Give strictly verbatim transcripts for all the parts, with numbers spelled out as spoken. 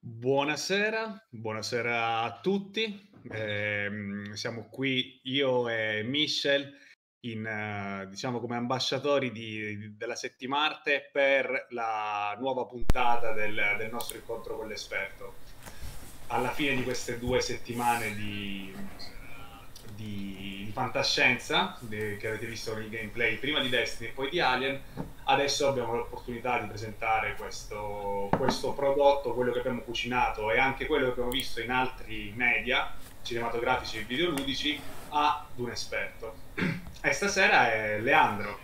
Buonasera, buonasera a tutti, eh, siamo qui io e Michel in, eh, diciamo come ambasciatori di, di, della Settimarte per la nuova puntata del, del nostro incontro con l'esperto. Alla fine di queste due settimane di, di fantascienza di, che avete visto con il gameplay prima di Destiny e poi di Alien, adesso abbiamo l'opportunità di presentare questo, questo prodotto, quello che abbiamo cucinato e anche quello che abbiamo visto in altri media cinematografici e videoludici ad un esperto. E stasera è Leandro,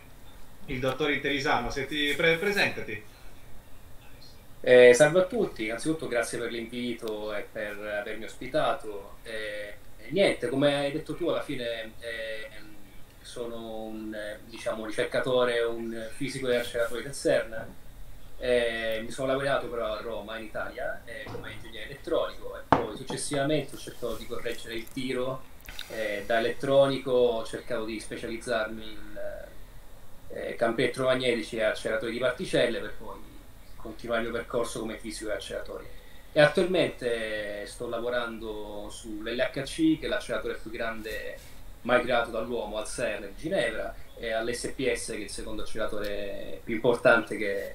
il dottor Intelisano. Se ti pre presentati. Eh, salve a tutti, innanzitutto grazie per l'invito e per avermi ospitato. Eh, niente, come hai detto tu alla fine... Eh, sono un diciamo, ricercatore, un fisico e acceleratore del CERN. Eh, mi sono laureato però a Roma, in Italia, eh, come ingegnere elettronico, e poi successivamente ho cercato di correggere il tiro eh, da elettronico, ho cercato di specializzarmi in eh, campi elettromagnetici e acceleratori di particelle, per poi continuare il mio percorso come fisico e acceleratore. E attualmente sto lavorando sull'L H C, che è l'acceleratore più grande mai creato dall'uomo, al CERN di Ginevra, e all'S P S, che è il secondo acceleratore più importante che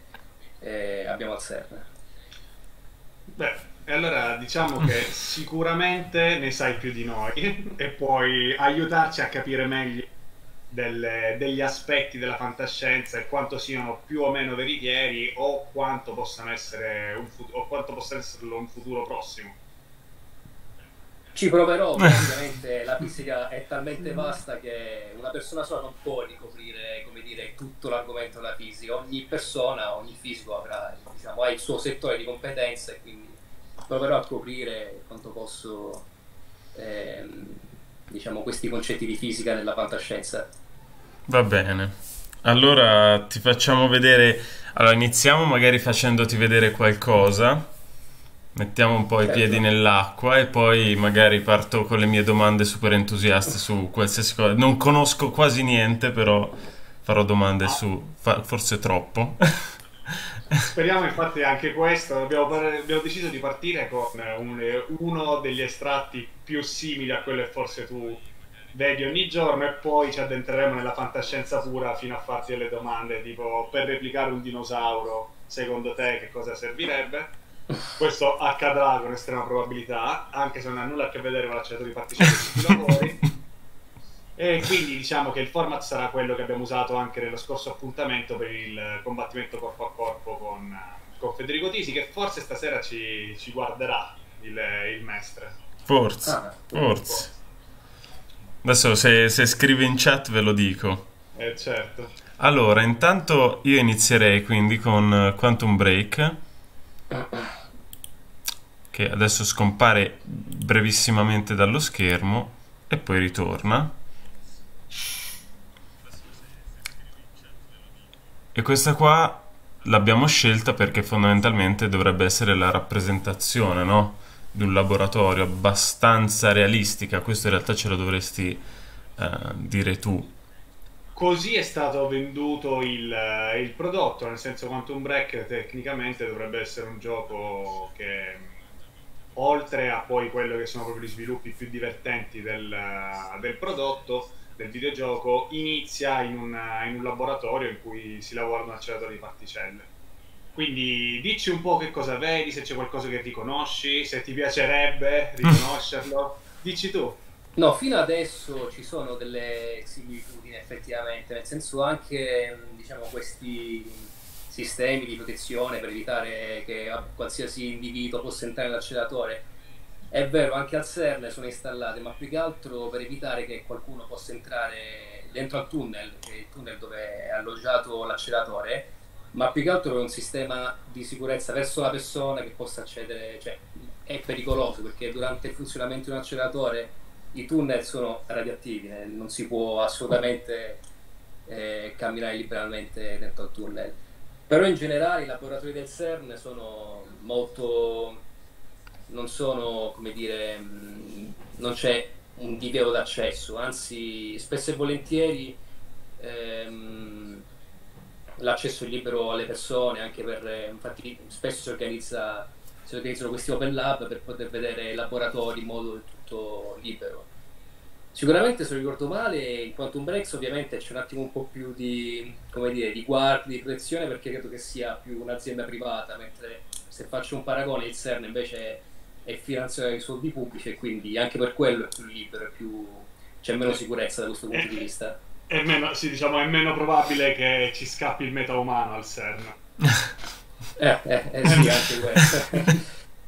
eh, abbiamo al CERN. Beh, e allora diciamo che sicuramente ne sai più di noi e puoi aiutarci a capire meglio delle, degli aspetti della fantascienza e quanto siano più o meno veritieri o quanto possano essere un o quanto possano esserlo un futuro prossimo. Ci proverò, ovviamente la fisica è talmente vasta che una persona sola non può ricoprire, come dire, tutto l'argomento della fisica. Ogni persona, ogni fisico avrà, diciamo, ha il suo settore di competenza, e quindi proverò a coprire quanto posso ehm, diciamo, questi concetti di fisica nella fantascienza. Va bene, allora ti facciamo vedere, allora iniziamo magari facendoti vedere qualcosa. Mettiamo un po' i certo. piedi nell'acqua e poi magari parto con le mie domande super entusiaste su qualsiasi cosa. Non conosco quasi niente, però farò domande ah. su... Fa forse troppo. Speriamo infatti anche questo. Abbiamo, abbiamo deciso di partire con un, uno degli estratti più simili a quello che forse tu vedi ogni giorno, e poi ci addentreremo nella fantascienza pura fino a farti delle domande tipo: per replicare un dinosauro, secondo te che cosa servirebbe? Questo accadrà con estrema probabilità, anche se non ha nulla a che vedere con l'acceleratore di particelle di tutti i lavori. E quindi diciamo che il format sarà quello che abbiamo usato anche nello scorso appuntamento per il combattimento corpo a corpo con, con Federico Tisi, che forse stasera ci, ci guarderà il, il mestre. Forse, ah, forse. Adesso se, se scrive in chat ve lo dico. Eh, certo. Allora, intanto io inizierei quindi con Quantum Break, che adesso scompare brevissimamente dallo schermo e poi ritorna. E questa qua l'abbiamo scelta perché fondamentalmente dovrebbe essere la rappresentazione, no? Di un laboratorio abbastanza realistica. Questo in realtà ce lo dovresti eh, dire tu. Così è stato venduto il, il prodotto, nel senso Quantum Break tecnicamente dovrebbe essere un gioco che, oltre a poi quello che sono proprio gli sviluppi più divertenti del, del prodotto, del videogioco, inizia in, una, in un laboratorio in cui si lavora un acceleratore di particelle. Quindi dici un po' che cosa vedi, se c'è qualcosa che riconosci, se ti piacerebbe riconoscerlo, dici tu. No, fino adesso ci sono delle similitudini effettivamente, nel senso anche diciamo, questi sistemi di protezione per evitare che qualsiasi individuo possa entrare nell'acceleratore. È vero, anche al CERN sono installate, ma più che altro per evitare che qualcuno possa entrare dentro al tunnel, che è il tunnel dove è alloggiato l'acceleratore, ma più che altro per un sistema di sicurezza verso la persona che possa accedere. Cioè, è pericoloso perché durante il funzionamento di un acceleratore i tunnel sono radioattivi, non si può assolutamente eh, camminare liberamente dentro al tunnel. Però in generale i laboratori del CERN sono molto, non sono, come dire, non c'è un divieto d'accesso, anzi spesso e volentieri ehm, l'accesso è libero alle persone, anche per, infatti spesso si organizza si organizzano questi open lab per poter vedere laboratori in modo del tutto libero. Sicuramente, se non ricordo male, in Quantum Break ovviamente c'è un attimo un po' più di, come dire, di guardia, di protezione, perché credo che sia più un'azienda privata, mentre se faccio un paragone il CERN invece è finanziato dai soldi pubblici e quindi anche per quello è più libero, è più... c'è meno sicurezza da questo punto di vista. È meno, sì, diciamo, è meno probabile che ci scappi il meta umano al CERN. Eh, eh, eh sì, anche questo.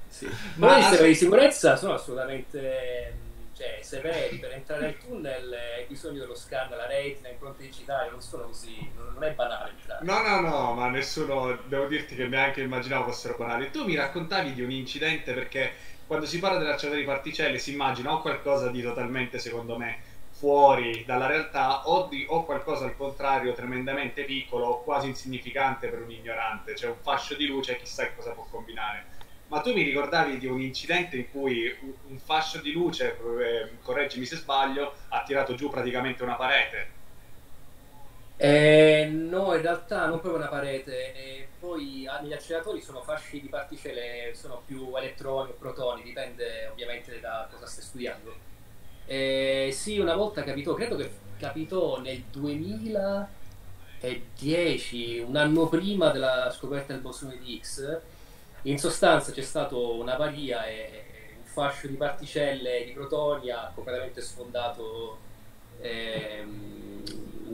Sì. Ma, Ma i servizi di sicurezza sono assolutamente... cioè, severi. Per entrare nel tunnel hai bisogno dello scanner, la retina, le impronte digitali, non sono così, non è banale. No, no, no, ma nessuno... devo dirti che neanche immaginavo fossero banali. Tu mi raccontavi di un incidente, perché quando si parla dell'acceleratore di particelle si immagina o qualcosa di totalmente, secondo me, fuori dalla realtà, o, di, o qualcosa al contrario tremendamente piccolo o quasi insignificante per un ignorante, cioè un fascio di luce chissà cosa può combinare. Ma tu mi ricordavi di un incidente in cui un, un fascio di luce, eh, correggimi se sbaglio, ha tirato giù praticamente una parete. Eh, no, in realtà non proprio una parete, eh, poi gli acceleratori sono fasci di particelle, sono più elettroni o protoni, dipende ovviamente da cosa stai studiando. Eh, sì, una volta capitò, credo che capitò nel duemiladieci, un anno prima della scoperta del bosone di Higgs. In sostanza c'è stata un'avaria e un fascio di particelle di protoni ha completamente sfondato eh,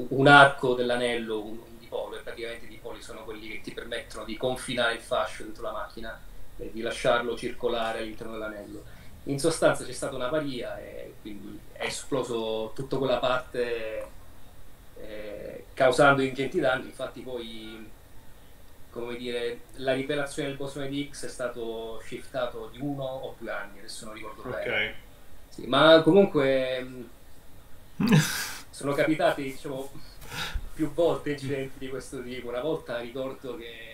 un arco dell'anello unipolo, e praticamente i dipoli sono quelli che ti permettono di confinare il fascio dentro la macchina e di lasciarlo circolare all'interno dell'anello. In sostanza c'è stata un'avaria e quindi è esploso tutta quella parte, eh, causando ingenti danni. Infatti poi, come dire, la rivelazione del bosone di Higgs è stato shiftato di uno o due anni, adesso non ricordo bene. Okay. Sì, ma comunque sono capitati, diciamo, più volte incidenti di questo tipo. Una volta ricordo che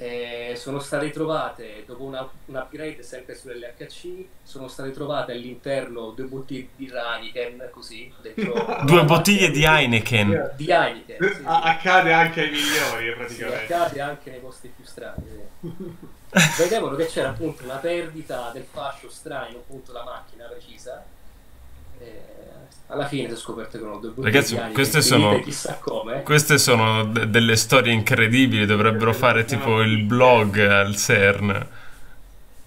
Eh, sono state trovate, dopo una, un upgrade sempre sull'L H C, sono state trovate all'interno due bottiglie di Heineken, così dentro, due bottiglie di Heineken, di Heineken sì, accade anche ai migliori praticamente, sì, accade anche nei posti più strani, sì. Vedevano che c'era appunto una perdita del fascio strano, appunto la macchina precisa, eh, alla fine si è scoperto che non ho due bottiglie. Ragazzi, di queste sono, chissà come. Queste sono de delle storie incredibili, dovrebbero fare tipo il blog al CERN.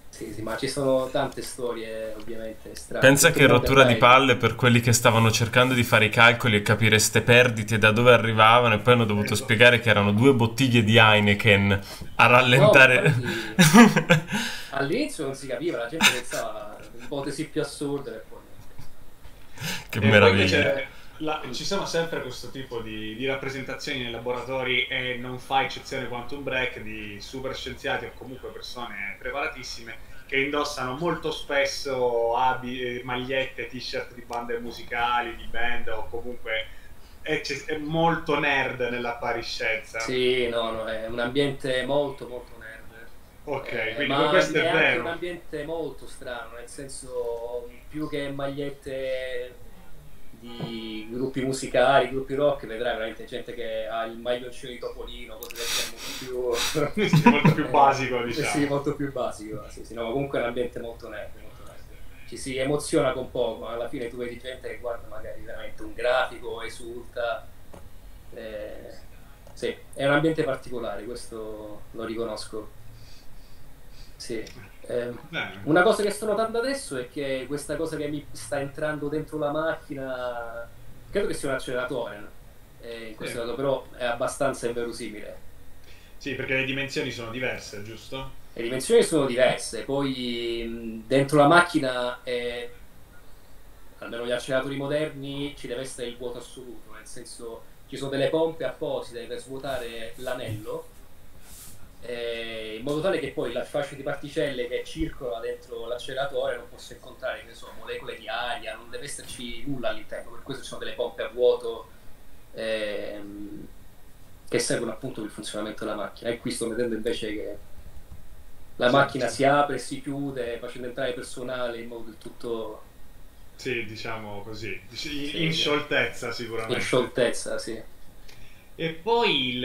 Sì, sì, ma ci sono tante storie ovviamente strane. Pensa tutto che rottura di palle per quelli che stavano cercando di fare i calcoli e capire ste perdite da dove arrivavano, e poi hanno dovuto spiegare che erano due bottiglie di Heineken a rallentare. No, infatti, all'inizio non si capiva, la gente pensava ipotesi più assurde. Che e meraviglia. La, ci sono sempre questo tipo di, di rappresentazioni nei laboratori, e non fa eccezione Quantum Break, di super scienziati o comunque persone preparatissime che indossano molto spesso abi, magliette, t-shirt di bande musicali, di band, o comunque è, è molto nerd nell'appariscenza. Sì, no, no, è un ambiente molto molto nerd. Ok, eh, quindi ma questo è, è vero. È un ambiente molto strano, nel senso, più che magliette di gruppi musicali, gruppi rock, vedrai veramente gente che ha il maglioncino di Topolino, cose molto più sì, molto più basico, diciamo. Sì, molto più basico, sì, sì, no, comunque è un ambiente molto nerd, molto nerd. Ci si emoziona con poco, alla fine tu vedi gente che guarda magari veramente un grafico, esulta. Eh, sì, è un ambiente particolare, questo lo riconosco. Sì. Eh, una cosa che sto notando adesso è che questa cosa che mi sta entrando dentro la macchina, credo che sia un acceleratore, eh, in questo sì. Caso però è abbastanza inverosimile. Sì, perché le dimensioni sono diverse, giusto? Le dimensioni sono diverse, poi dentro la macchina, eh, almeno gli acceleratori moderni, ci deve essere il vuoto assoluto, nel senso ci sono delle pompe apposite per svuotare l'anello, Eh, in modo tale che poi la fascia di particelle che circola dentro l'acceleratore non possa incontrare, che sono molecole di aria, non deve esserci nulla all'interno. Per questo ci sono delle pompe a vuoto, ehm, che servono appunto per il funzionamento della macchina. E qui sto vedendo invece che la sì, macchina sì. si apre e si chiude, facendo entrare personale in modo del tutto... Sì, diciamo così, in, sì, in scioltezza sicuramente. In scioltezza, sì. E poi il,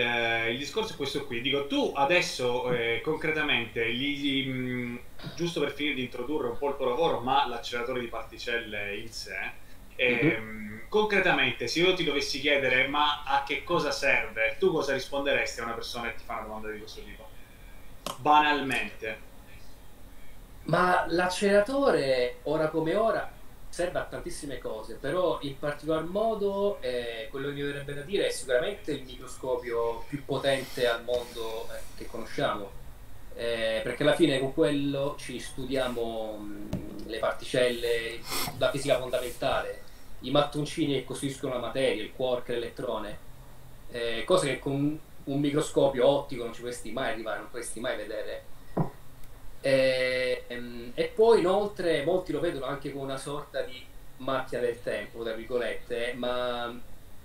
il discorso è questo qui. Dico, tu adesso eh, concretamente gli, mh, giusto per finire di introdurre un po' il tuo lavoro, ma l'acceleratore di particelle in sé, eh, mm-hmm. concretamente se io ti dovessi chiedere ma a che cosa serve, tu cosa risponderesti a una persona che ti fa una domanda di questo tipo? Banalmente. Ma l'acceleratore ora come ora serve a tantissime cose, però in particolar modo eh, quello che mi verrebbe da dire è sicuramente il microscopio più potente al mondo eh, che conosciamo, eh, perché alla fine con quello ci studiamo mh, le particelle, la fisica fondamentale, i mattoncini che costituiscono la materia, il quark, l'elettrone, eh, cose che con un microscopio ottico non ci potresti mai arrivare, non potresti mai vedere. E, e poi inoltre molti lo vedono anche come una sorta di macchina del tempo, tra virgolette, ma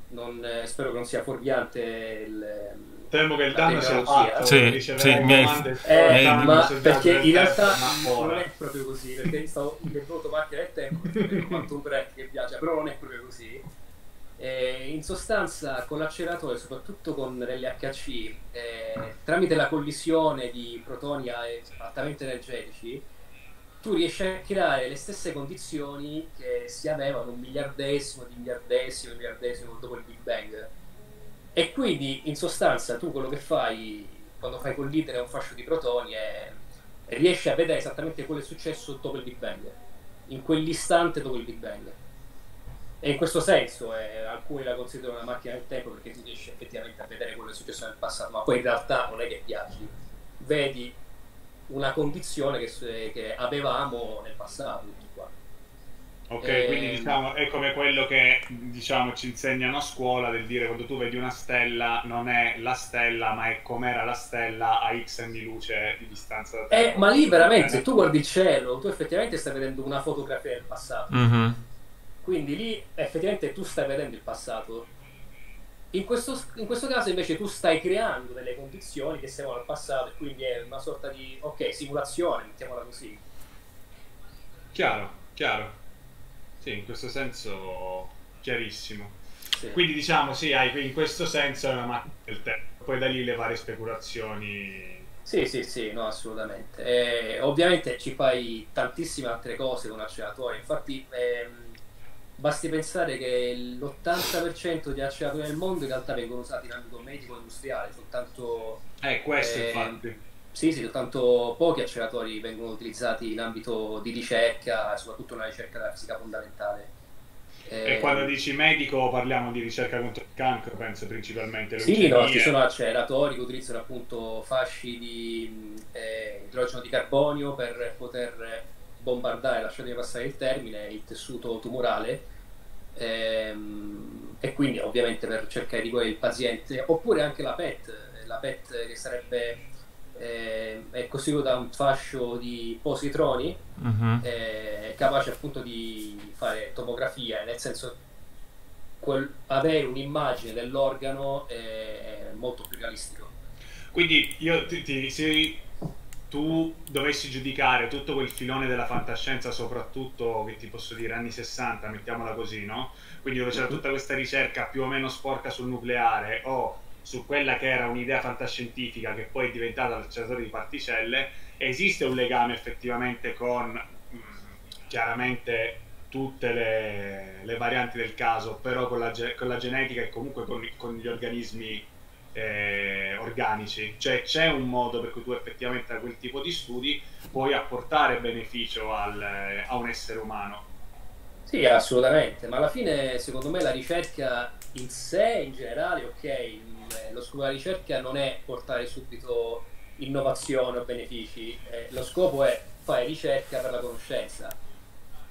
non, spero che non sia fuorviante il, temo che il danno sia fatto, sì, sì, hai... eh, eh, ma perché in realtà tempo, non è proprio così, perché stavo inventando macchina del tempo Quantum Break che piace, però non è proprio così. Eh, in sostanza con l'acceleratore, soprattutto con l'L H C, eh, tramite la collisione di protoni altamente energetici tu riesci a creare le stesse condizioni che si avevano un miliardesimo di miliardesimo di miliardesimo dopo il Big Bang, e quindi in sostanza tu quello che fai quando fai collidere un fascio di protoni è, riesci a vedere esattamente quello che è successo dopo il Big Bang, in quell'istante dopo il Big Bang. E in questo senso eh, alcuni la considerano una macchina del tempo perché tu riesci effettivamente a vedere quello che è successo nel passato, ma poi in realtà non è che piaci, vedi una condizione che, che avevamo nel passato, tutti qua. Ok, e... quindi diciamo è come quello che diciamo ci insegnano a scuola, del dire quando tu vedi una stella non è la stella ma è com'era la stella a X anni luce di distanza da te. Eh, ma lì veramente se tu guardi il cielo tu effettivamente stai vedendo una fotografia del passato. Mm-hmm. Quindi lì effettivamente tu stai vedendo il passato. In questo, in questo caso invece tu stai creando delle condizioni che seguono al passato, e quindi è una sorta di, ok, simulazione, mettiamola così. Chiaro, chiaro. Sì, in questo senso chiarissimo. Sì. Quindi diciamo, sì, hai, in questo senso è una macchina del tempo. Poi da lì le varie speculazioni... Sì, sì, sì, no, assolutamente. Eh, ovviamente ci fai tantissime altre cose con l'acceleratore, infatti... Ehm, basti pensare che l'ottanta per cento degli acceleratori nel mondo in realtà vengono usati in ambito medico e industriale, soltanto... Eh, questo eh, infatti. Sì, sì, soltanto pochi acceleratori vengono utilizzati in ambito di ricerca, soprattutto nella ricerca della fisica fondamentale. Eh, e quando dici medico parliamo di ricerca contro il cancro, penso, principalmente. Sì, no, ci sono acceleratori che utilizzano appunto fasci di eh, idrogeno di carbonio per poter... bombardare, lasciatemi passare il termine, il tessuto tumorale, ehm, e quindi ovviamente per cercare di guarire il paziente, oppure anche la P E T, la P E T che sarebbe eh, è costituita da un fascio di positroni, uh-huh. eh, capace appunto di fare tomografia, nel senso quel, avere un'immagine dell'organo è molto più realistico. Quindi io ti, ti sei... tu dovessi giudicare tutto quel filone della fantascienza, soprattutto, che ti posso dire, anni sessanta, mettiamola così, no? Quindi dove c'era tutta questa ricerca più o meno sporca sul nucleare o su quella che era un'idea fantascientifica che poi è diventata l'acceleratore di particelle, esiste un legame effettivamente con, mh, chiaramente, tutte le, le varianti del caso, però con la, con la genetica e comunque con, con gli organismi Eh, organici, cioè c'è un modo per cui tu effettivamente da quel tipo di studi puoi apportare beneficio al, eh, a un essere umano. Sì, assolutamente, ma alla fine secondo me la ricerca in sé in generale, ok, lo scopo della ricerca non è portare subito innovazione o benefici, eh, lo scopo è fare ricerca per la conoscenza,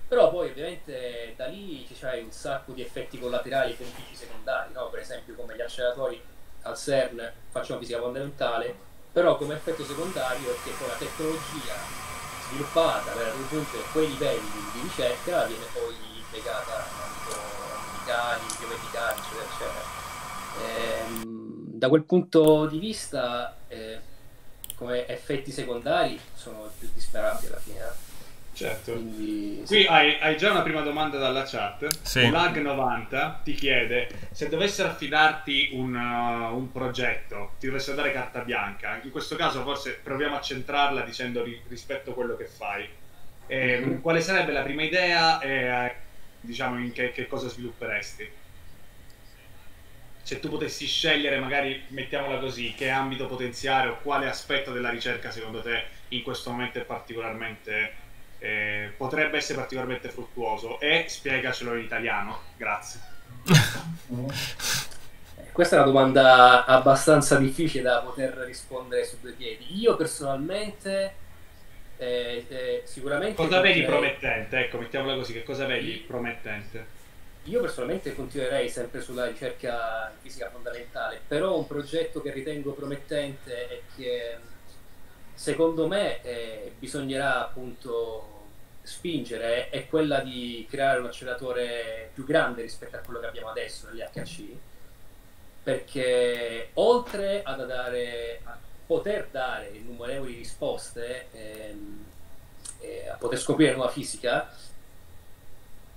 però poi ovviamente da lì ci c'hai un sacco di effetti collaterali e benefici secondari, no? Per esempio come gli acceleratori al CERN facciamo fisica fondamentale, però come effetto secondario è che poi la tecnologia sviluppata per raggiungere quei livelli di ricerca viene poi impiegata in medicali, biomedicali, eccetera, eccetera. Ehm, da quel punto di vista, eh, come effetti secondari sono più disparati alla fine. Certo. Quindi, qui sì. hai, hai già una prima domanda dalla chat. Sì. Lag novanta ti chiede: se dovessero affidarti un, uh, un progetto, ti dovessero dare carta bianca, in questo caso forse proviamo a centrarla dicendo ri rispetto a quello che fai, eh, mm-hmm. quale sarebbe la prima idea e diciamo in che, che cosa svilupperesti? Se tu potessi scegliere, magari mettiamola così, che ambito potenziare o quale aspetto della ricerca secondo te in questo momento è particolarmente eh, potrebbe essere particolarmente fruttuoso, e spiegacelo in italiano, grazie. Questa è una domanda abbastanza difficile da poter rispondere su due piedi. Io personalmente eh, eh, sicuramente cosa vedi promettente, ecco, mettiamola così, che cosa vedi promettente? Io personalmente continuerei sempre sulla ricerca fisica fondamentale, però un progetto che ritengo promettente è che secondo me eh, bisognerà appunto spingere è quella di creare un acceleratore più grande rispetto a quello che abbiamo adesso nell'L H C, perché oltre ad dare, a poter dare innumerevoli risposte, ehm, eh, a poter scoprire nuova fisica,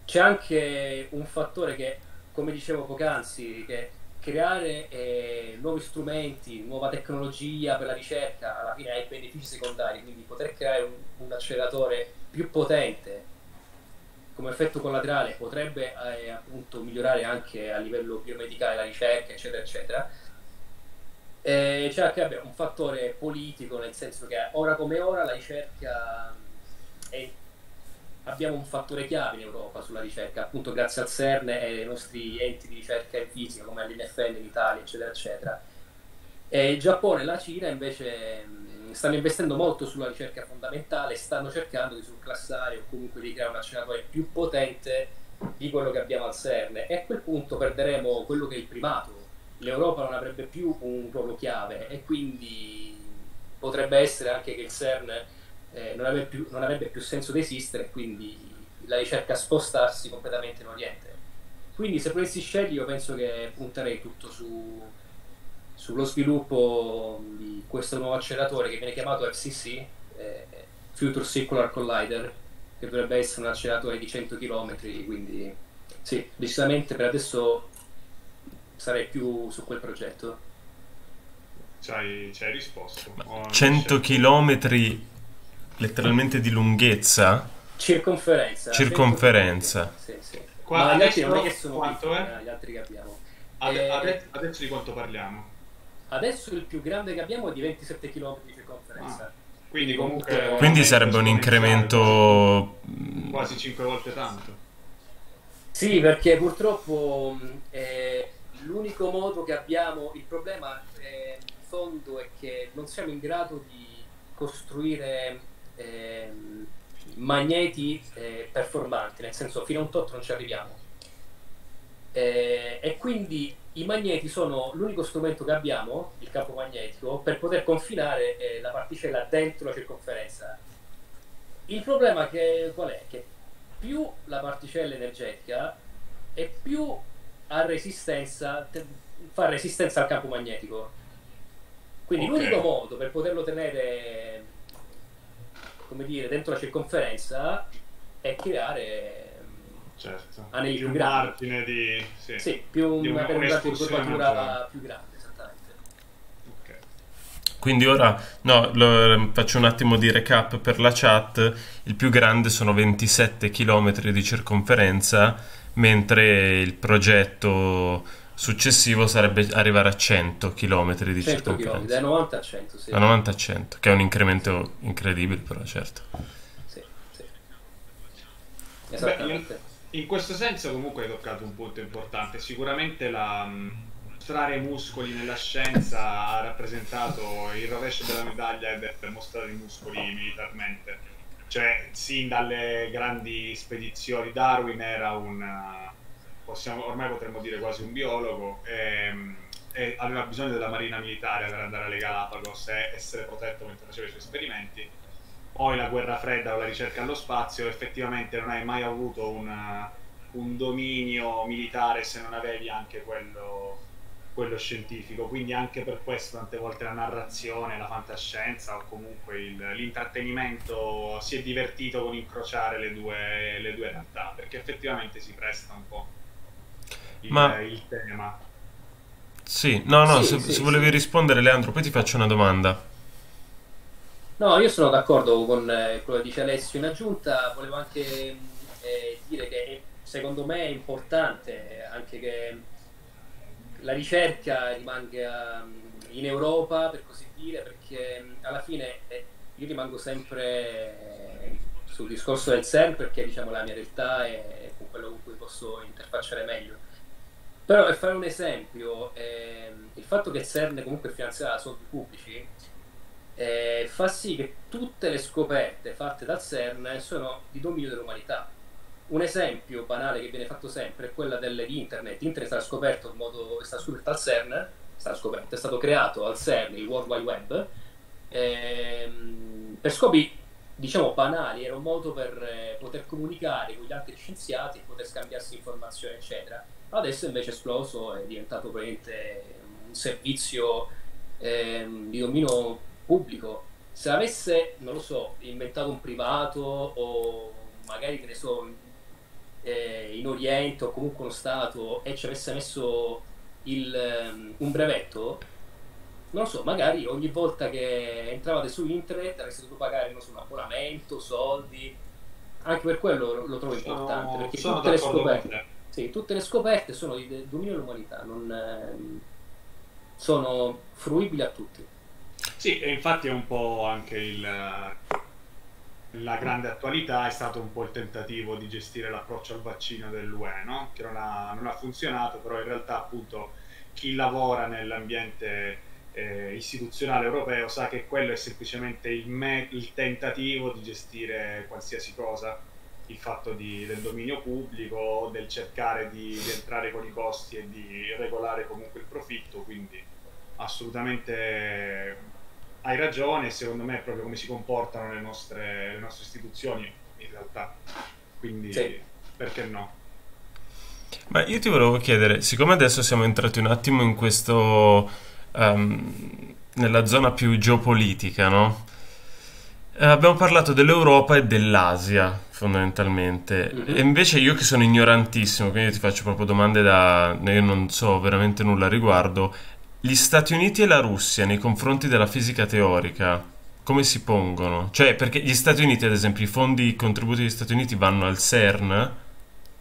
c'è anche un fattore che, come dicevo poc'anzi, che creare eh, nuovi strumenti, nuova tecnologia per la ricerca alla fine ha i benefici secondari, quindi poter creare un, un acceleratore più potente come effetto collaterale potrebbe eh, appunto migliorare anche a livello biomedicale la ricerca, eccetera eccetera. E c'è anche vabbè, un fattore politico, nel senso che ora come ora la ricerca è abbiamo un fattore chiave in Europa sulla ricerca, appunto grazie al CERN e ai nostri enti di ricerca in fisica come l'I N F L in Italia, eccetera eccetera. E il Giappone e la Cina invece stanno investendo molto sulla ricerca fondamentale, stanno cercando di surclassare o comunque di creare un acceleratore più potente di quello che abbiamo al CERN, e a quel punto perderemo quello che è il primato. L'Europa non avrebbe più un ruolo chiave, e quindi potrebbe essere anche che il CERN Eh, non, avrebbe più, non avrebbe più senso di esistere, quindi la ricerca spostarsi completamente in Oriente. Quindi se potessi scegliere, io penso che punterei tutto su, sullo sviluppo di questo nuovo acceleratore che viene chiamato F C C, eh, Future Circular Collider, che dovrebbe essere un acceleratore di cento chilometri, quindi sì, decisamente per adesso sarei più su quel progetto. C'hai risposto. cento chilometri letteralmente di lunghezza, circonferenza circonferenza, circonferenza. Sì, sì. Qua, ma adesso, non è che sono quanto piccoli, è? Gli altri che abbiamo Ad, eh, adesso, adesso di quanto parliamo? Adesso il più grande che abbiamo è di ventisette chilometri di circonferenza, ah, quindi comunque quindi sarebbe un incremento quasi cinque volte tanto. Sì, perché purtroppo eh, l'unico modo che abbiamo, il problema eh, in fondo è che non siamo in grado di costruire eh, magneti eh, performanti, nel senso fino a un tot non ci arriviamo, eh, e quindi i magneti sono l'unico strumento che abbiamo, il campo magnetico, per poter confinare eh, la particella dentro la circonferenza. Il problema che, qual è? Che più la particella energetica e più ha resistenza, fa resistenza al campo magnetico. Quindi okay. l'unico modo per poterlo tenere, come dire, dentro la circonferenza è creare certo. anelli più, più grandi. Margine di, sì. sì, più di una curvatura più grande, esattamente. Okay. Quindi ora, no, lo, faccio un attimo di recap per la chat. Il più grande sono ventisette chilometri di circonferenza, mentre il progetto successivo sarebbe arrivare a cento chilometri di circonferenza, da novanta a cento, sì. Da novanta a cento, che è un incremento incredibile, però certo. Sì, sì. Esattamente. Beh, in questo senso comunque hai toccato un punto importante. Sicuramente la mostrare muscoli nella scienza ha rappresentato il rovescio della medaglia ed è mostrare i muscoli militarmente, cioè sin dalle grandi spedizioni. Darwin era un Possiamo, ormai potremmo dire quasi un biologo, ehm, e aveva bisogno della marina militare per andare alle Galapagos e essere protetto mentre faceva i suoi esperimenti. Poi la guerra fredda o la ricerca allo spazio, effettivamente non hai mai avuto una, un dominio militare se non avevi anche quello quello scientifico, quindi anche per questo tante volte la narrazione, la fantascienza o comunque l'intrattenimento si è divertito con incrociare le due, le due realtà, perché effettivamente si presta un po' il, Ma... il tema. Sì, no, no, sì, se, sì, se volevi sì. rispondere, Leandro, poi ti faccio una domanda. No, io sono d'accordo con eh, quello che dice Alessio. In aggiunta volevo anche eh, dire che secondo me è importante anche che la ricerca rimanga in Europa, per così dire, perché alla fine eh, io rimango sempre sul discorso del CERN, perché diciamo la mia realtà è con quello con cui posso interfacciare meglio. Però per fare un esempio, eh, il fatto che il CERN comunque è finanziato da soldi pubblici eh, fa sì che tutte le scoperte fatte dal CERN sono di dominio dell'umanità. Un esempio banale che viene fatto sempre è quella dell'internet. Internet è stato scoperto in modo è stato scoperto al CERN, è stato, scoperto, è stato creato al CERN, il World Wide Web, ehm, per scopi diciamo banali. Era un modo per eh, poter comunicare con gli altri scienziati, poter scambiarsi informazioni eccetera. Adesso invece è esploso, è diventato praticamente un servizio eh, di dominio pubblico. Se avesse, non lo so, inventato un privato o magari che ne so eh, in Oriente o comunque uno Stato, e ci avesse messo il, um, un brevetto, non lo so, magari ogni volta che entravate su internet avreste dovuto pagare non so, un abbonamento, soldi. Anche per quello lo, lo trovo sono, importante, perché tutte le scoperte Sì, tutte le scoperte sono di dominio dell'umanità, non ehm, sono fruibili a tutti. Sì, e infatti è un po' anche il, la grande attualità è stato un po' il tentativo di gestire l'approccio al vaccino dell'U E, no? Che non ha, non ha funzionato, però in realtà appunto chi lavora nell'ambiente eh, istituzionale europeo sa che quello è semplicemente il, me il tentativo di gestire qualsiasi cosa. Il fatto di, del dominio pubblico, del cercare di, di entrare con i costi e di regolare comunque il profitto, quindi assolutamente hai ragione, secondo me è proprio come si comportano le nostre, le nostre istituzioni in realtà, quindi sì. Perché no? Ma io ti volevo chiedere, siccome adesso siamo entrati un attimo in questo, um, nella zona più geopolitica, no? Abbiamo parlato dell'Europa e dell'Asia fondamentalmente, mm-hmm. e invece io che sono ignorantissimo, quindi ti faccio proprio domande da... io non so veramente nulla al riguardo. Gli Stati Uniti e la Russia nei confronti della fisica teorica come si pongono? Cioè, perché gli Stati Uniti, ad esempio, i fondi, i contributi degli Stati Uniti vanno al CERN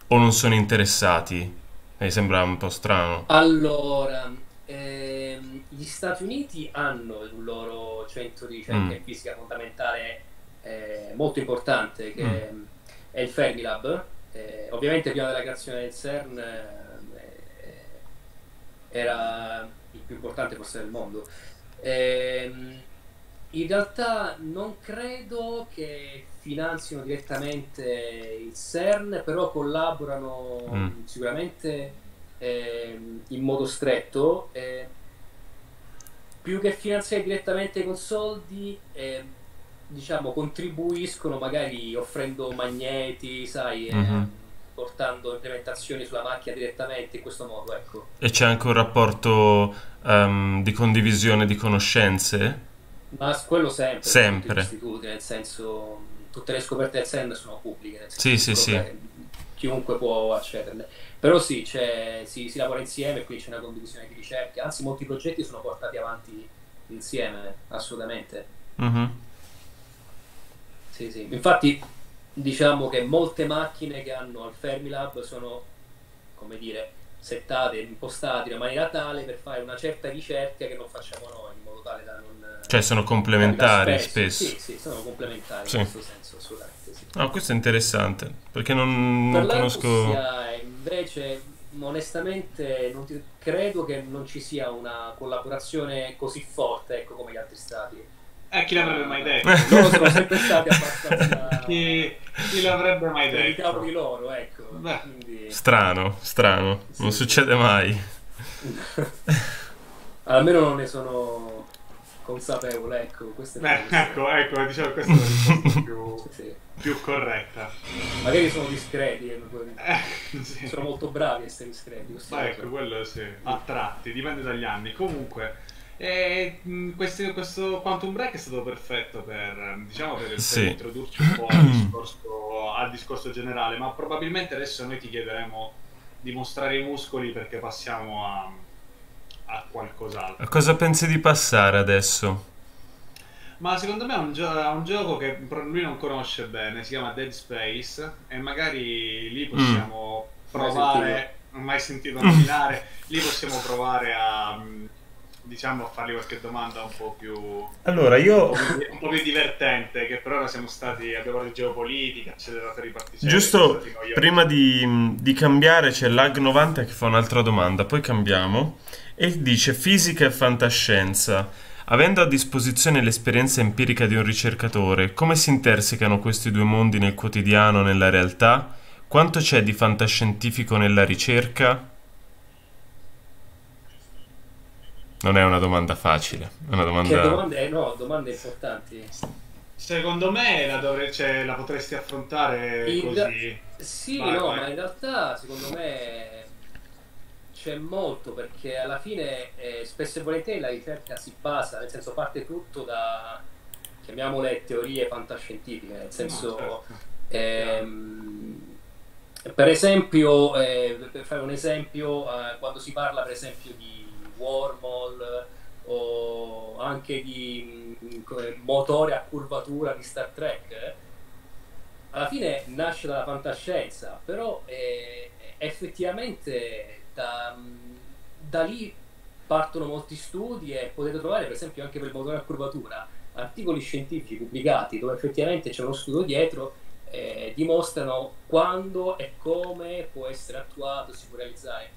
o non sono interessati? Mi sembra un po' strano. Allora, ehm, gli Stati Uniti hanno il loro centro di ricerca in fisica fondamentale eh, molto importante, che mm. è il Fermilab. Eh, ovviamente prima della creazione del CERN eh, era il più importante forse del mondo. Eh, in realtà non credo che finanzino direttamente il CERN, però collaborano mm. sicuramente eh, in modo stretto. Eh, più che finanziare direttamente con soldi, eh, diciamo contribuiscono magari offrendo magneti, sai, eh, mm-hmm. portando implementazioni sulla macchina direttamente in questo modo, ecco. E c'è anche un rapporto um, di condivisione di conoscenze? Ma quello sempre, sempre. Gli istituti, nel senso, tutte le scoperte del CERN sono pubbliche, nel senso, sì, sì, sì. Chiunque può accederne. Però sì, si, si lavora insieme, quindi c'è una condivisione di ricerca, anzi molti progetti sono portati avanti insieme, assolutamente. Mm-hmm. Sì, sì. Infatti diciamo che molte macchine che hanno al Fermilab sono, come dire, settate, impostate in maniera tale per fare una certa ricerca che non facciamo noi, in modo tale da non... Cioè sono complementari spesso. Sì, sì, sono complementari sì. in questo senso, assolutamente. Sì. No, questo è interessante, perché non, non conosco... Invece, onestamente, non ti... credo che non ci sia una collaborazione così forte, ecco, come gli altri stati. Eh, chi l'avrebbe mai detto? Loro sono sempre stati abbastanza... chi chi l'avrebbe mai detto? I capo di loro, ecco. Quindi... Strano, strano. Sì, non sì. succede mai. Almeno non ne sono... consapevole, ecco, questa è eh, ecco, ecco, diciamo che questa è la risposta più, sì. più corretta. Magari sono discreti, eh, sì. sono molto bravi a essere discreti. Ma ecco, quello sì, a tratti, dipende dagli anni. Comunque, eh, questi, questo Quantum Break è stato perfetto per, diciamo, per, sì. per introdurci un po' al discorso, al discorso generale, ma probabilmente adesso noi ti chiederemo di mostrare i muscoli perché passiamo a... a qualcos'altro. Cosa pensi di passare adesso? Ma secondo me è un, gio un gioco che lui non conosce bene, si chiama Dead Space, e magari lì possiamo mm. provare, non ho mai sentito nominare, lì possiamo provare a, diciamo, a fargli qualche domanda un po' più, allora, io... un po' più, un po' più divertente, che per ora siamo stati, abbiamo parlato di geopolitica, acceleratori particelli. Giusto, prima di, di cambiare c'è Lag novanta che fa un'altra domanda, poi cambiamo. E dice: fisica e fantascienza, avendo a disposizione l'esperienza empirica di un ricercatore, come si intersecano questi due mondi nel quotidiano, nella realtà? Quanto c'è di fantascientifico nella ricerca? Non è una domanda facile, è una domanda... Che domande, no, domande importanti. Secondo me la, dovre, cioè, la potresti affrontare in così. Sì, vai, no, vai. Ma in realtà secondo me... c'è molto, perché alla fine eh, spesso e volentieri la ricerca si basa, nel senso parte tutto da, chiamiamole, teorie fantascientifiche, nel senso no, certo. ehm, per esempio eh, per fare un esempio eh, quando si parla per esempio di wormhole o anche di mh, motore a curvatura di Star Trek, eh, alla fine nasce dalla fantascienza, però eh, effettivamente Da, da lì partono molti studi, e potete trovare per esempio anche per il motore a curvatura articoli scientifici pubblicati dove effettivamente c'è uno studio dietro, eh, dimostrano quando e come può essere attuato, si può realizzare.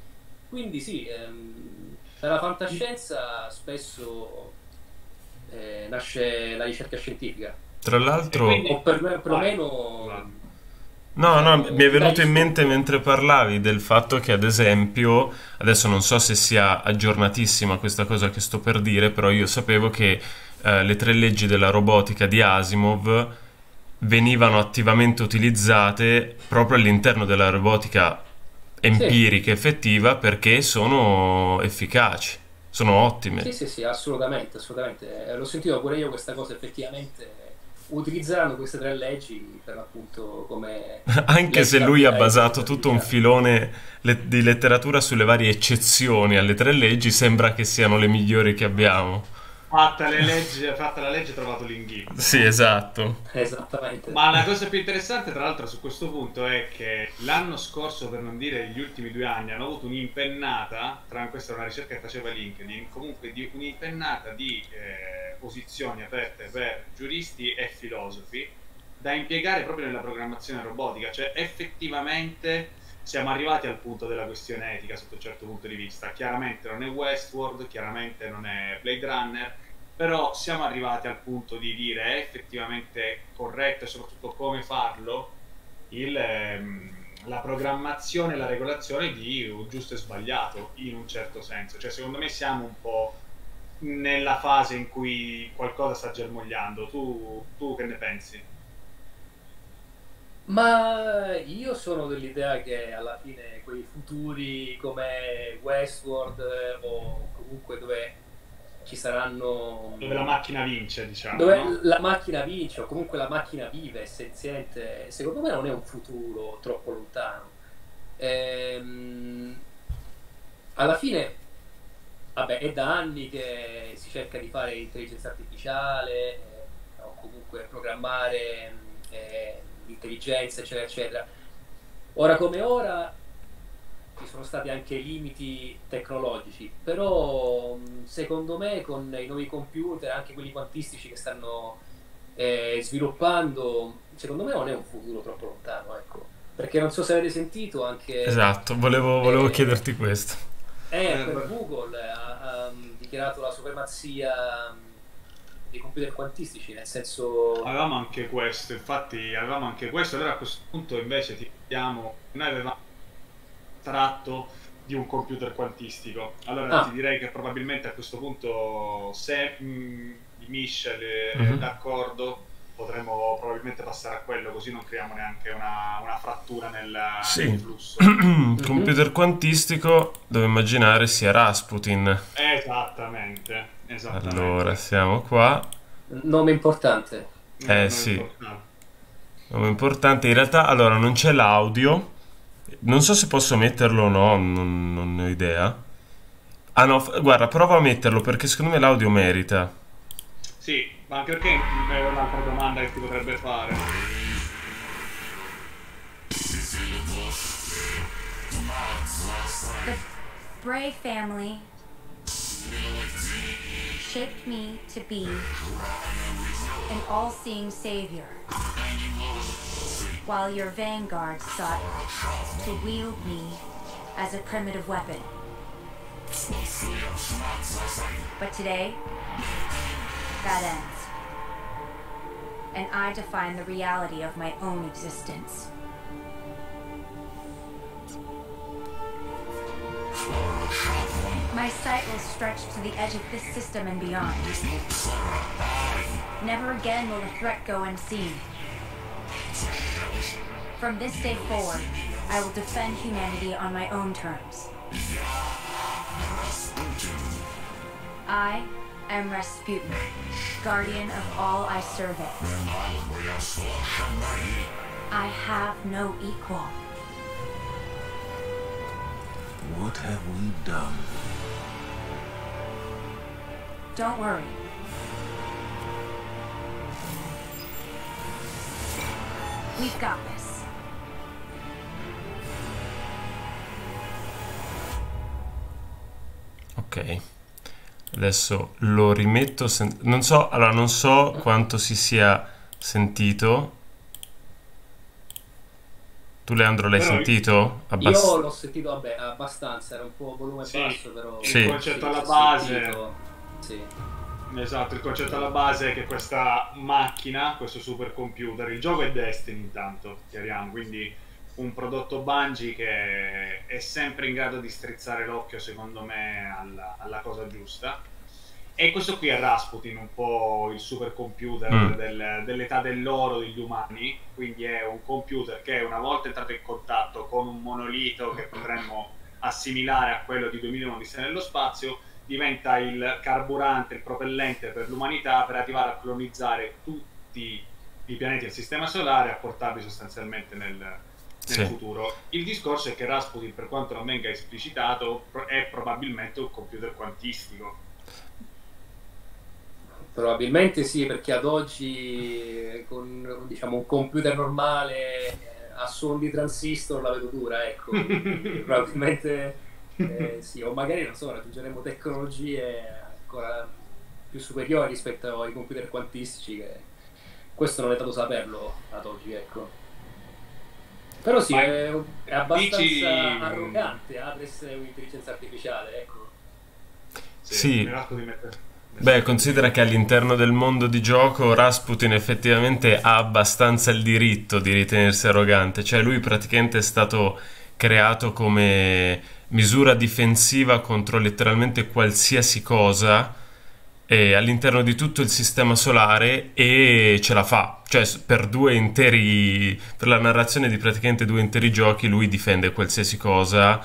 Quindi sì, ehm, dalla fantascienza spesso eh, nasce la ricerca scientifica, tra l'altro, o perlomeno... No, no, mi è venuto in mente mentre parlavi del fatto che, ad esempio, adesso non so se sia aggiornatissima questa cosa che sto per dire, però io sapevo che eh, le tre leggi della robotica di Asimov venivano attivamente utilizzate proprio all'interno della robotica empirica, sì. effettiva, perché sono efficaci, sono ottime. Sì, sì, sì, assolutamente, assolutamente. L'ho sentito pure io questa cosa, effettivamente... utilizzeranno queste tre leggi per l'appunto come... Anche se lui ha basato tutto un filone le di letteratura sulle varie eccezioni alle tre leggi, sembra che siano le migliori che abbiamo. Fatta, le leggi, fatta la legge, trovato l'inghippo. Sì, esatto. Esattamente. Ma la cosa più interessante, tra l'altro, su questo punto è che l'anno scorso, per non dire gli ultimi due anni, hanno avuto un'impennata, tra questa era una ricerca che faceva LinkedIn, comunque un'impennata di... Eh, posizioni aperte per giuristi e filosofi da impiegare proprio nella programmazione robotica, cioè effettivamente siamo arrivati al punto della questione etica sotto un certo punto di vista. Chiaramente non è Westworld, chiaramente non è Blade Runner, però siamo arrivati al punto di dire è effettivamente corretto e soprattutto come farlo il, ehm, la programmazione e la regolazione di un giusto e sbagliato in un certo senso. Cioè secondo me siamo un po' nella fase in cui qualcosa sta germogliando. Tu, tu che ne pensi? Ma io sono dell'idea che alla fine quei futuri come Westworld o comunque dove ci saranno... dove la macchina vince, diciamo. Dove no? la macchina vince o comunque la macchina vive, è senziente, secondo me non è un futuro troppo lontano. Ehm, alla fine... Vabbè, è da anni che si cerca di fare intelligenza artificiale eh, o comunque programmare eh, intelligenza, eccetera, eccetera. Ora come ora ci sono stati anche limiti tecnologici, però secondo me con i nuovi computer, anche quelli quantistici che stanno eh, sviluppando, secondo me non è un futuro troppo lontano, ecco. Perché non so se avete sentito anche... Esatto, volevo, volevo eh, chiederti questo. Eh, per Google ha, ha dichiarato la supremazia dei computer quantistici, nel senso... Avevamo anche questo, infatti avevamo anche questo, allora a questo punto invece ti diamo, noi avevamo tratto di un computer quantistico, allora ah. ti direi che probabilmente a questo punto se mh, di miscele, uh-huh. d'accordo, potremmo probabilmente passare a quello, così non creiamo neanche una, una frattura nel, sì. nel flusso. Il computer quantistico, devo immaginare, sia Rasputin. Esattamente, esattamente. Allora, siamo qua. Nome importante. Eh, nome sì. Importante. Nome importante. In realtà, allora, non c'è l'audio. Non so se posso metterlo o no, non, non ne ho idea. Ah no, guarda, prova a metterlo, perché secondo me l'audio merita. Sì, ma anche perché è un'altra domanda che ti potrebbe fare. The Bray family shaped me to be an all-seeing savior, while your vanguard sought to wield me as a primitive weapon. But today, that ends, and I define the reality of my own existence. My sight will stretch to the edge of this system and beyond. Never again will the threat go unseen. From this day forward, I will defend humanity on my own terms. I am Rasputin, guardian of all I survey. I have no equal. What have we done? Don't worry. We've got this. Ok. Adesso lo rimetto, non so, allora non so quanto si sia sentito. Tu Leandro l'hai sentito? Abbast io l'ho sentito, vabbè, abbastanza, era un po' volume sì. basso, però sì. il concetto sì, alla base. Sì. Esatto, il concetto alla base è che questa macchina, questo supercomputer, il gioco è Destiny intanto, chiariamo, quindi un prodotto Bungie che è sempre in grado di strizzare l'occhio, secondo me, alla, alla cosa giusta. E questo qui è Rasputin, un po' il supercomputer mm. del, dell'età dell'oro degli umani, quindi è un computer che una volta entrato in contatto con un monolito che potremmo assimilare a quello di duemilauno di sé nello spazio, diventa il carburante, il propellente per l'umanità, per arrivare a colonizzare tutti i pianeti del sistema solare e a portarli sostanzialmente nel... nel sì. futuro. Il discorso è che Rasputin, per quanto non venga esplicitato, è probabilmente un computer quantistico. Probabilmente sì, perché ad oggi con, diciamo, un computer normale a suon di transistor la vedo dura, ecco. Probabilmente eh, sì, o magari non so, raggiungeremo tecnologie ancora più superiori rispetto ai computer quantistici, che questo non è dato saperlo ad oggi, ecco. Però sì, è, è abbastanza dici... arrogante ad essere un'intelligenza artificiale, ecco. Sì. sì. Mettere... Beh, considera che all'interno del mondo di gioco Rasputin effettivamente ha abbastanza il diritto di ritenersi arrogante. Cioè lui praticamente è stato creato come misura difensiva contro letteralmente qualsiasi cosa eh, all'interno di tutto il sistema solare, e ce la fa. Cioè per due interi, per la narrazione di praticamente due interi giochi lui difende qualsiasi cosa,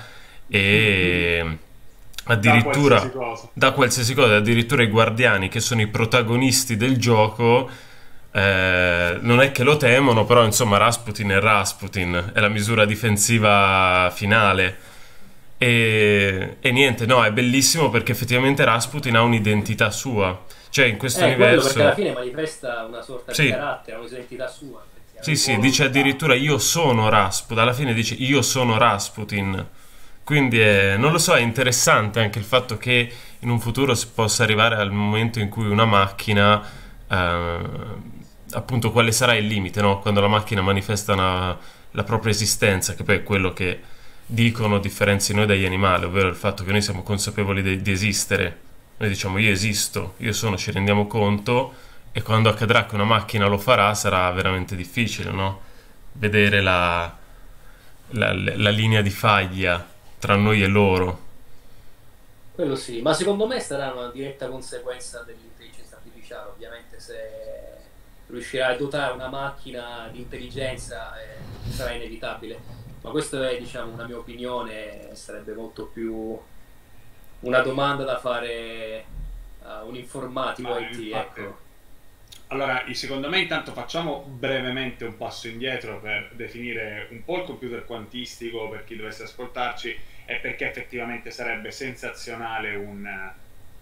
e addirittura da qualsiasi cosa, da qualsiasi cosa addirittura i guardiani, che sono i protagonisti del gioco, eh, non è che lo temono, però insomma Rasputin è Rasputin, è la misura difensiva finale. E, e niente, no, è bellissimo perché effettivamente Rasputin ha un'identità sua. Cioè in questo eh, universo, perché alla fine manifesta una sorta sì. di carattere, un'identità sua. Sì, sì, dice addirittura io sono Rasputin. Alla fine dice io sono Rasputin. Quindi è, non lo so, è interessante anche il fatto che in un futuro si possa arrivare al momento in cui una macchina eh, appunto, quale sarà il limite, no? Quando la macchina manifesta una, la propria esistenza, che poi è quello che dicono differenzi noi dagli animali, ovvero il fatto che noi siamo consapevoli di, di esistere. Noi diciamo io esisto, io sono, ci rendiamo conto, e quando accadrà che una macchina lo farà sarà veramente difficile, no? Vedere la, la, la linea di faglia tra noi e loro. Quello sì, ma secondo me sarà una diretta conseguenza dell'intelligenza artificiale, ovviamente se riuscirà a dotare una macchina di intelligenza eh, sarà inevitabile, ma questa è, diciamo, una mia opinione, sarebbe molto più una domanda da fare a un informatico I T, infatti, ecco. Allora, secondo me intanto facciamo brevemente un passo indietro per definire un po' il computer quantistico per chi dovesse ascoltarci, e perché effettivamente sarebbe sensazionale un,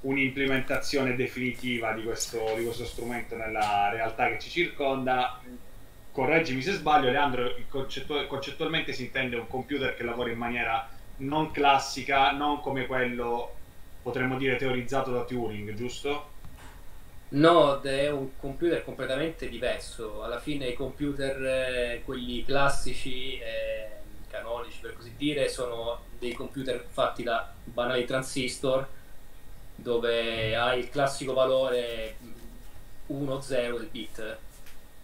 un'implementazione definitiva di questo, di questo strumento nella realtà che ci circonda. Correggimi se sbaglio, Leandro, concettu- concettualmente si intende un computer che lavora in maniera non classica, non come quello, potremmo dire, teorizzato da Turing, giusto? No, è un computer completamente diverso. Alla fine i computer, eh, quelli classici, eh, canonici per così dire, sono dei computer fatti da banali transistor, dove hai il classico valore uno zero del bit,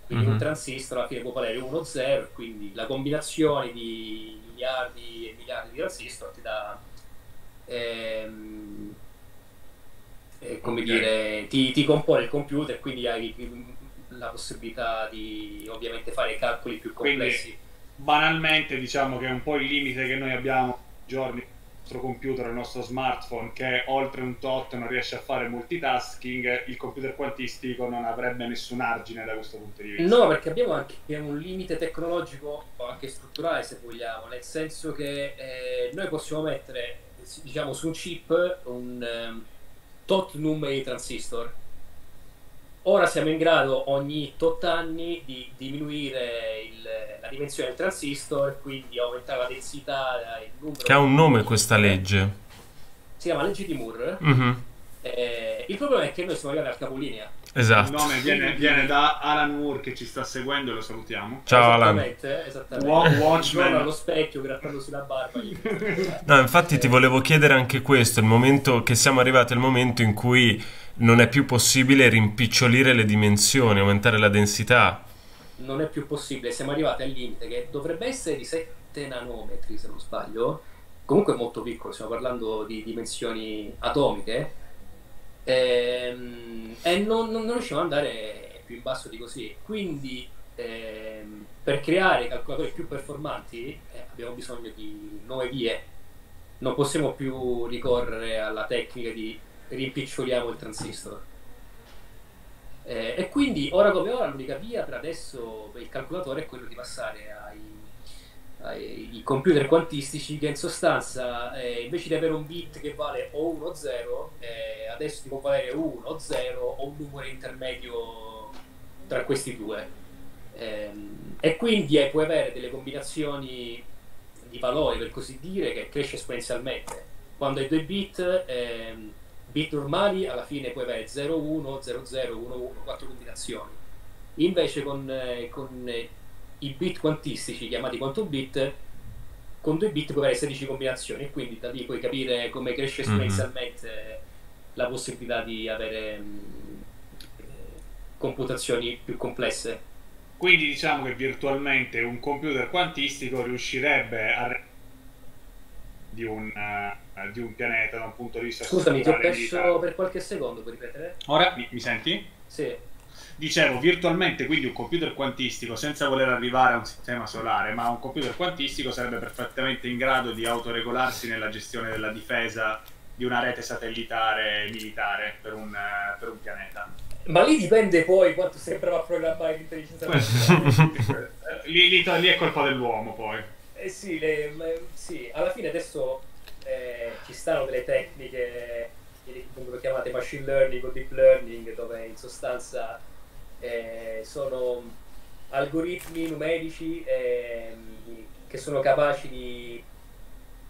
quindi mm-hmm. un transistor alla fine può valere uno zero, quindi la combinazione di miliardi e miliardi di transistor ti dà ehm, eh, come okay. dire, ti, ti compone il computer, quindi hai la possibilità di ovviamente fare calcoli più complessi. Quindi, banalmente, diciamo che è un po' il limite che noi abbiamo giorni il nostro computer, il nostro smartphone, che oltre un tot non riesce a fare multitasking, il computer quantistico non avrebbe nessun argine da questo punto di vista. No, perché abbiamo anche abbiamo un limite tecnologico, anche strutturale se vogliamo, nel senso che eh, noi possiamo mettere, diciamo, su un chip un um, tot numeri di transistor. Ora siamo in grado ogni tot anni di diminuire il, la dimensione del transistor, quindi aumentare la densità, il numero... Che ha un nome questa legge. Si chiama legge di Moore. Mm-hmm. Eh, il problema è che noi siamo arrivati al capolinea. Esatto. Il nome viene, viene da Alan Moore, che ci sta seguendo e lo salutiamo. Ciao Alan. Esattamente, esattamente. Watchman allo specchio grattandosi la barba. No, infatti eh. ti volevo chiedere anche questo, il momento che siamo arrivati al momento in cui non è più possibile rimpicciolire le dimensioni, aumentare la densità. Non è più possibile, siamo arrivati al limite che dovrebbe essere di sette nanometri, se non sbaglio, comunque è molto piccolo, stiamo parlando di dimensioni atomiche, ehm, e non, non, non riusciamo ad andare più in basso di così, quindi ehm, per creare calcolatori più performanti eh, abbiamo bisogno di nuove vie, non possiamo più ricorrere alla tecnica di rimpiccioliamo il transistor, eh, e quindi ora come ora l'unica via per adesso per il calcolatore è quello di passare ai, ai computer quantistici, che in sostanza eh, invece di avere un bit che vale o uno zero eh, adesso ti può valere uno zero o un numero intermedio tra questi due, eh, e quindi eh, puoi avere delle combinazioni di valori per così dire che cresce esponenzialmente. Quando hai due bit eh, bit normali alla fine puoi avere zero uno, zero zero, uno uno, quattro combinazioni. Invece con, eh, con eh, i bit quantistici chiamati quantum bit, con due bit puoi avere sedici combinazioni, quindi da lì puoi capire come cresce esponenzialmente mm-hmm. la possibilità di avere mh, eh, computazioni più complesse. Quindi diciamo che virtualmente un computer quantistico riuscirebbe a Di un, uh, di un pianeta da un punto di vista. Scusami, ti ho perso per qualche secondo, puoi ripetere? Ora mi, mi senti? Sì. Dicevo, virtualmente quindi un computer quantistico, senza voler arrivare a un sistema solare, ma un computer quantistico sarebbe perfettamente in grado di autoregolarsi nella gestione della difesa di una rete satellitare militare per un, uh, per un pianeta. Ma lì dipende poi quanto sei bravo a programmare l'intelligenza artificiale. lì, lì, lì è colpa dell'uomo poi. Eh sì, le, sì, alla fine adesso eh, ci stanno delle tecniche che vengono chiamate machine learning o deep learning, dove in sostanza eh, sono algoritmi numerici eh, che sono capaci di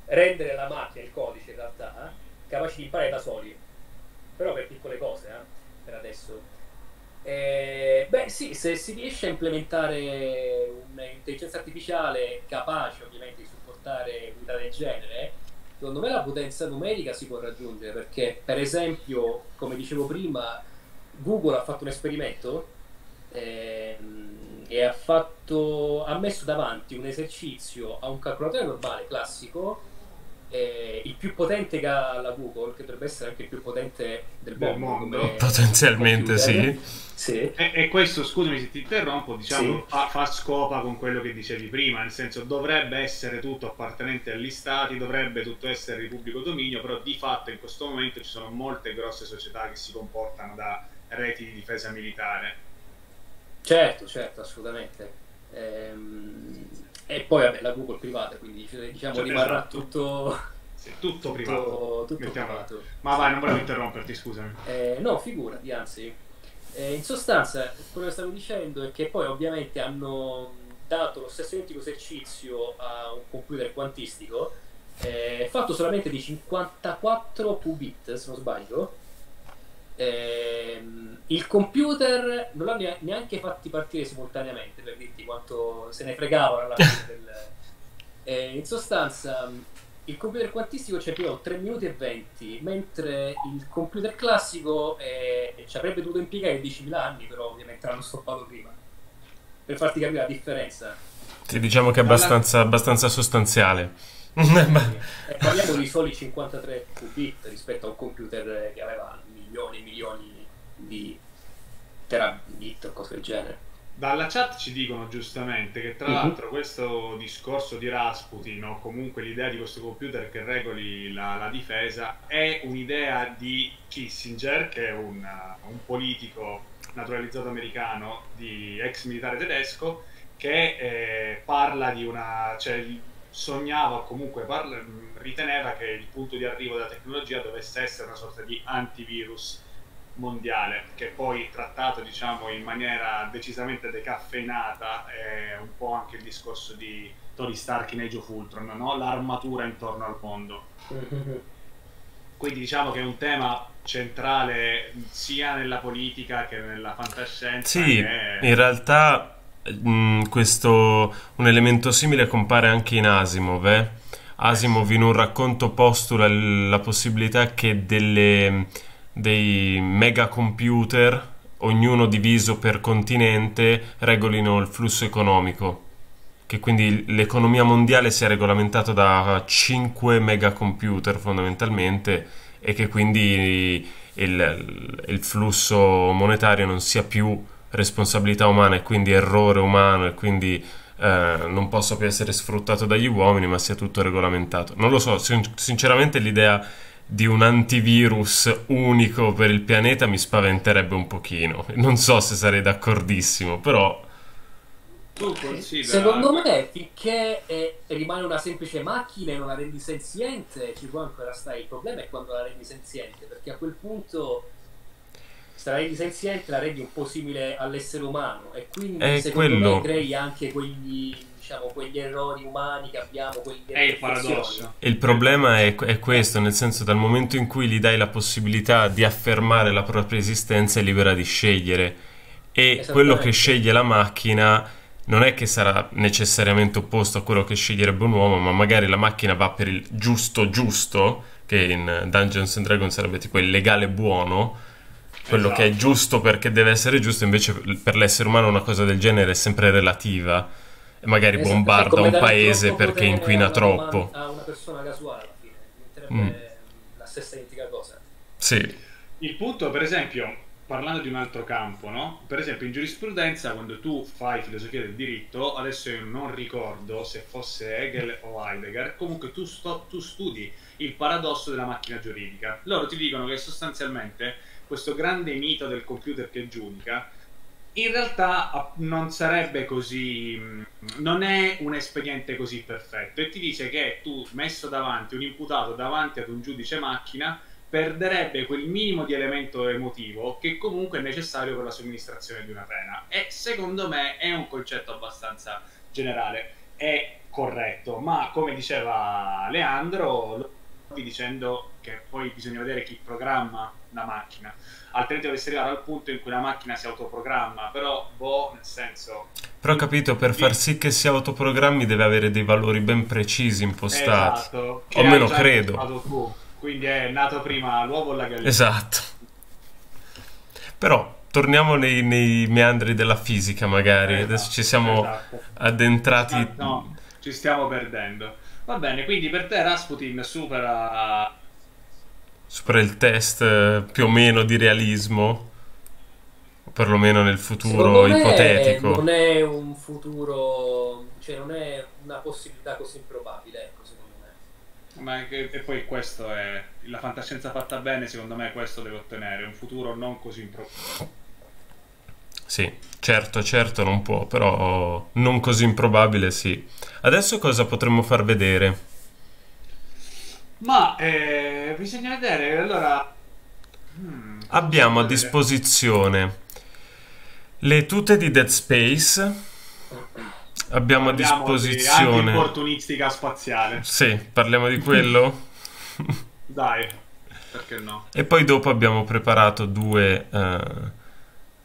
rendere la macchina, il codice in realtà, eh, capaci di imparare da soli, però per piccole cose, eh, per adesso. Eh, beh sì, se si riesce a implementare un'intelligenza artificiale capace ovviamente di supportare unità del genere, secondo me la potenza numerica si può raggiungere, perché per esempio, come dicevo prima, Google ha fatto un esperimento ehm, e ha, fatto, ha messo davanti un esercizio a un calcolatore normale classico eh, il più potente che ha la Google, che dovrebbe essere anche il più potente del mondo, mondo. Come potenzialmente computer. Sì, sì. E, e questo, scusami se ti interrompo, diciamo, sì. fa, fa scopa con quello che dicevi prima, nel senso, dovrebbe essere tutto appartenente agli stati, dovrebbe tutto essere di pubblico dominio, però di fatto in questo momento ci sono molte grosse società che si comportano da reti di difesa militare. Certo, certo, assolutamente. Ehm, e poi vabbè, la Google privata, quindi diciamo, cioè, rimarrà esatto. tutto, sì, tutto privato. Tutto, tutto privato. Ma vai, non volevo interromperti, scusami. Eh, no, figurati, anzi. Eh, in sostanza, quello che stavo dicendo è che poi ovviamente hanno dato lo stesso identico esercizio a un computer quantistico, eh, fatto solamente di cinquantaquattro qubit, se non sbaglio. Eh, il computer non l'ha neanche fatti partire simultaneamente, per dirti quanto se ne fregavano alla fine del... eh, in sostanza il computer quantistico ci ha impiegato tre minuti e venti, mentre il computer classico eh, ci avrebbe dovuto impiegare diecimila anni, però ovviamente l'hanno stoppato prima, per farti capire la differenza. Sì, diciamo che è abbastanza, abbastanza sostanziale. E parliamo di soli cinquantatré qubit rispetto a un computer che aveva milioni e milioni di terabit o cose del genere. Dalla chat ci dicono giustamente che tra uh-huh. l'altro questo discorso di Rasputin, o comunque l'idea di questo computer che regoli la, la difesa, è un'idea di Kissinger, che è un, un politico naturalizzato americano, di ex militare tedesco, che eh, parla di una... Cioè, sognava o comunque parla, riteneva che il punto di arrivo della tecnologia dovesse essere una sorta di antivirus mondiale, che poi trattato, diciamo, in maniera decisamente decaffeinata è un po' anche il discorso di Tony Stark in Age of Ultron, no? L'armatura intorno al mondo. Quindi diciamo che è un tema centrale sia nella politica che nella fantascienza. Sì, che... in realtà... Questo, un elemento simile compare anche in Asimov. eh? Asimov in un racconto postula la possibilità che delle, dei megacomputer, ognuno diviso per continente, regolino il flusso economico, che quindi l'economia mondiale sia regolamentata da cinque megacomputer fondamentalmente, e che quindi il, il flusso monetario non sia più responsabilità umana e quindi errore umano, e quindi eh, non possa più essere sfruttato dagli uomini, ma sia tutto regolamentato. Non lo so, sin sinceramente l'idea di un antivirus unico per il pianeta mi spaventerebbe un pochino, non so se sarei d'accordissimo, però tu considera... Secondo me finché eh, rimane una semplice macchina e non la rendi senziente ci può ancora stare. Il problema è quando la rendi senziente, perché a quel punto se la rendi senziente la rendi un po' simile all'essere umano, e quindi è secondo quello... me crei anche quegli, diciamo, quegli errori umani che abbiamo, quegli è il paradosso. Il problema è, è questo, nel senso, dal momento in cui gli dai la possibilità di affermare la propria esistenza è libera di scegliere, e quello che sceglie la macchina non è che sarà necessariamente opposto a quello che sceglierebbe un uomo, ma magari la macchina va per il giusto giusto, che in Dungeons and Dragons sarebbe tipo il legale buono, quello esatto. che è giusto perché deve essere giusto. Invece per l'essere umano una cosa del genere è sempre relativa, e magari esatto, bombarda un paese perché inquina troppo a una persona casuale, mm. la stessa identica cosa. Sì, il punto, per esempio, parlando di un altro campo, no? Per esempio in giurisprudenza, quando tu fai filosofia del diritto, adesso io non ricordo se fosse Hegel o Heidegger, comunque tu, sto, tu studi il paradosso della macchina giuridica. Loro ti dicono che sostanzialmente questo grande mito del computer che giudica in realtà non sarebbe così, non è un espediente così perfetto, e ti dice che tu, messo davanti un imputato davanti ad un giudice macchina, perderebbe quel minimo di elemento emotivo che comunque è necessario per la somministrazione di una pena. E secondo me è un concetto abbastanza generale, è corretto, ma come diceva Leandro, dicendo che poi bisogna vedere chi programma la macchina, altrimenti dovresti arrivare al punto in cui la macchina si autoprogramma. Però boh, nel senso, però capito, per far sì che si autoprogrammi deve avere dei valori ben precisi impostati, esatto, o almeno credo tu. Quindi è nato prima l'uovo o la gallina, esatto. Però torniamo nei, nei meandri della fisica, magari, esatto, adesso ci siamo esatto. addentrati, no, no, ci stiamo perdendo. Va bene, quindi per te Rasputin supera... supera il test più o meno di realismo? Perlomeno nel futuro ipotetico. Non è un futuro... cioè non è una possibilità così improbabile, ecco, secondo me. Ma che, e poi questo è... la fantascienza fatta bene, secondo me, questo deve ottenere. Un futuro non così improbabile. Sì, certo, certo non può, però non così improbabile sì. Adesso cosa potremmo far vedere? Ma eh, bisogna vedere, allora... Hmm, abbiamo a disposizione le tute di Dead Space, abbiamo a disposizione... Di opportunistica spaziale. Sì, parliamo di quello? Dai, perché no? E poi dopo abbiamo preparato due... Uh...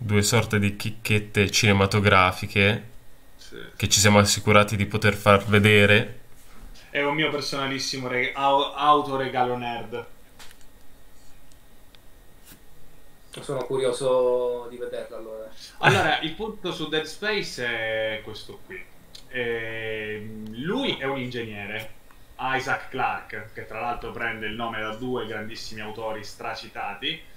due sorte di chicchette cinematografiche, sì, che ci siamo assicurati di poter far vedere. È un mio personalissimo autoregalo nerd. Sono curioso di vederlo allora. Allora, il punto su Dead Space è questo qui. E lui è un ingegnere, Isaac Clarke, che tra l'altro prende il nome da due grandissimi autori stracitati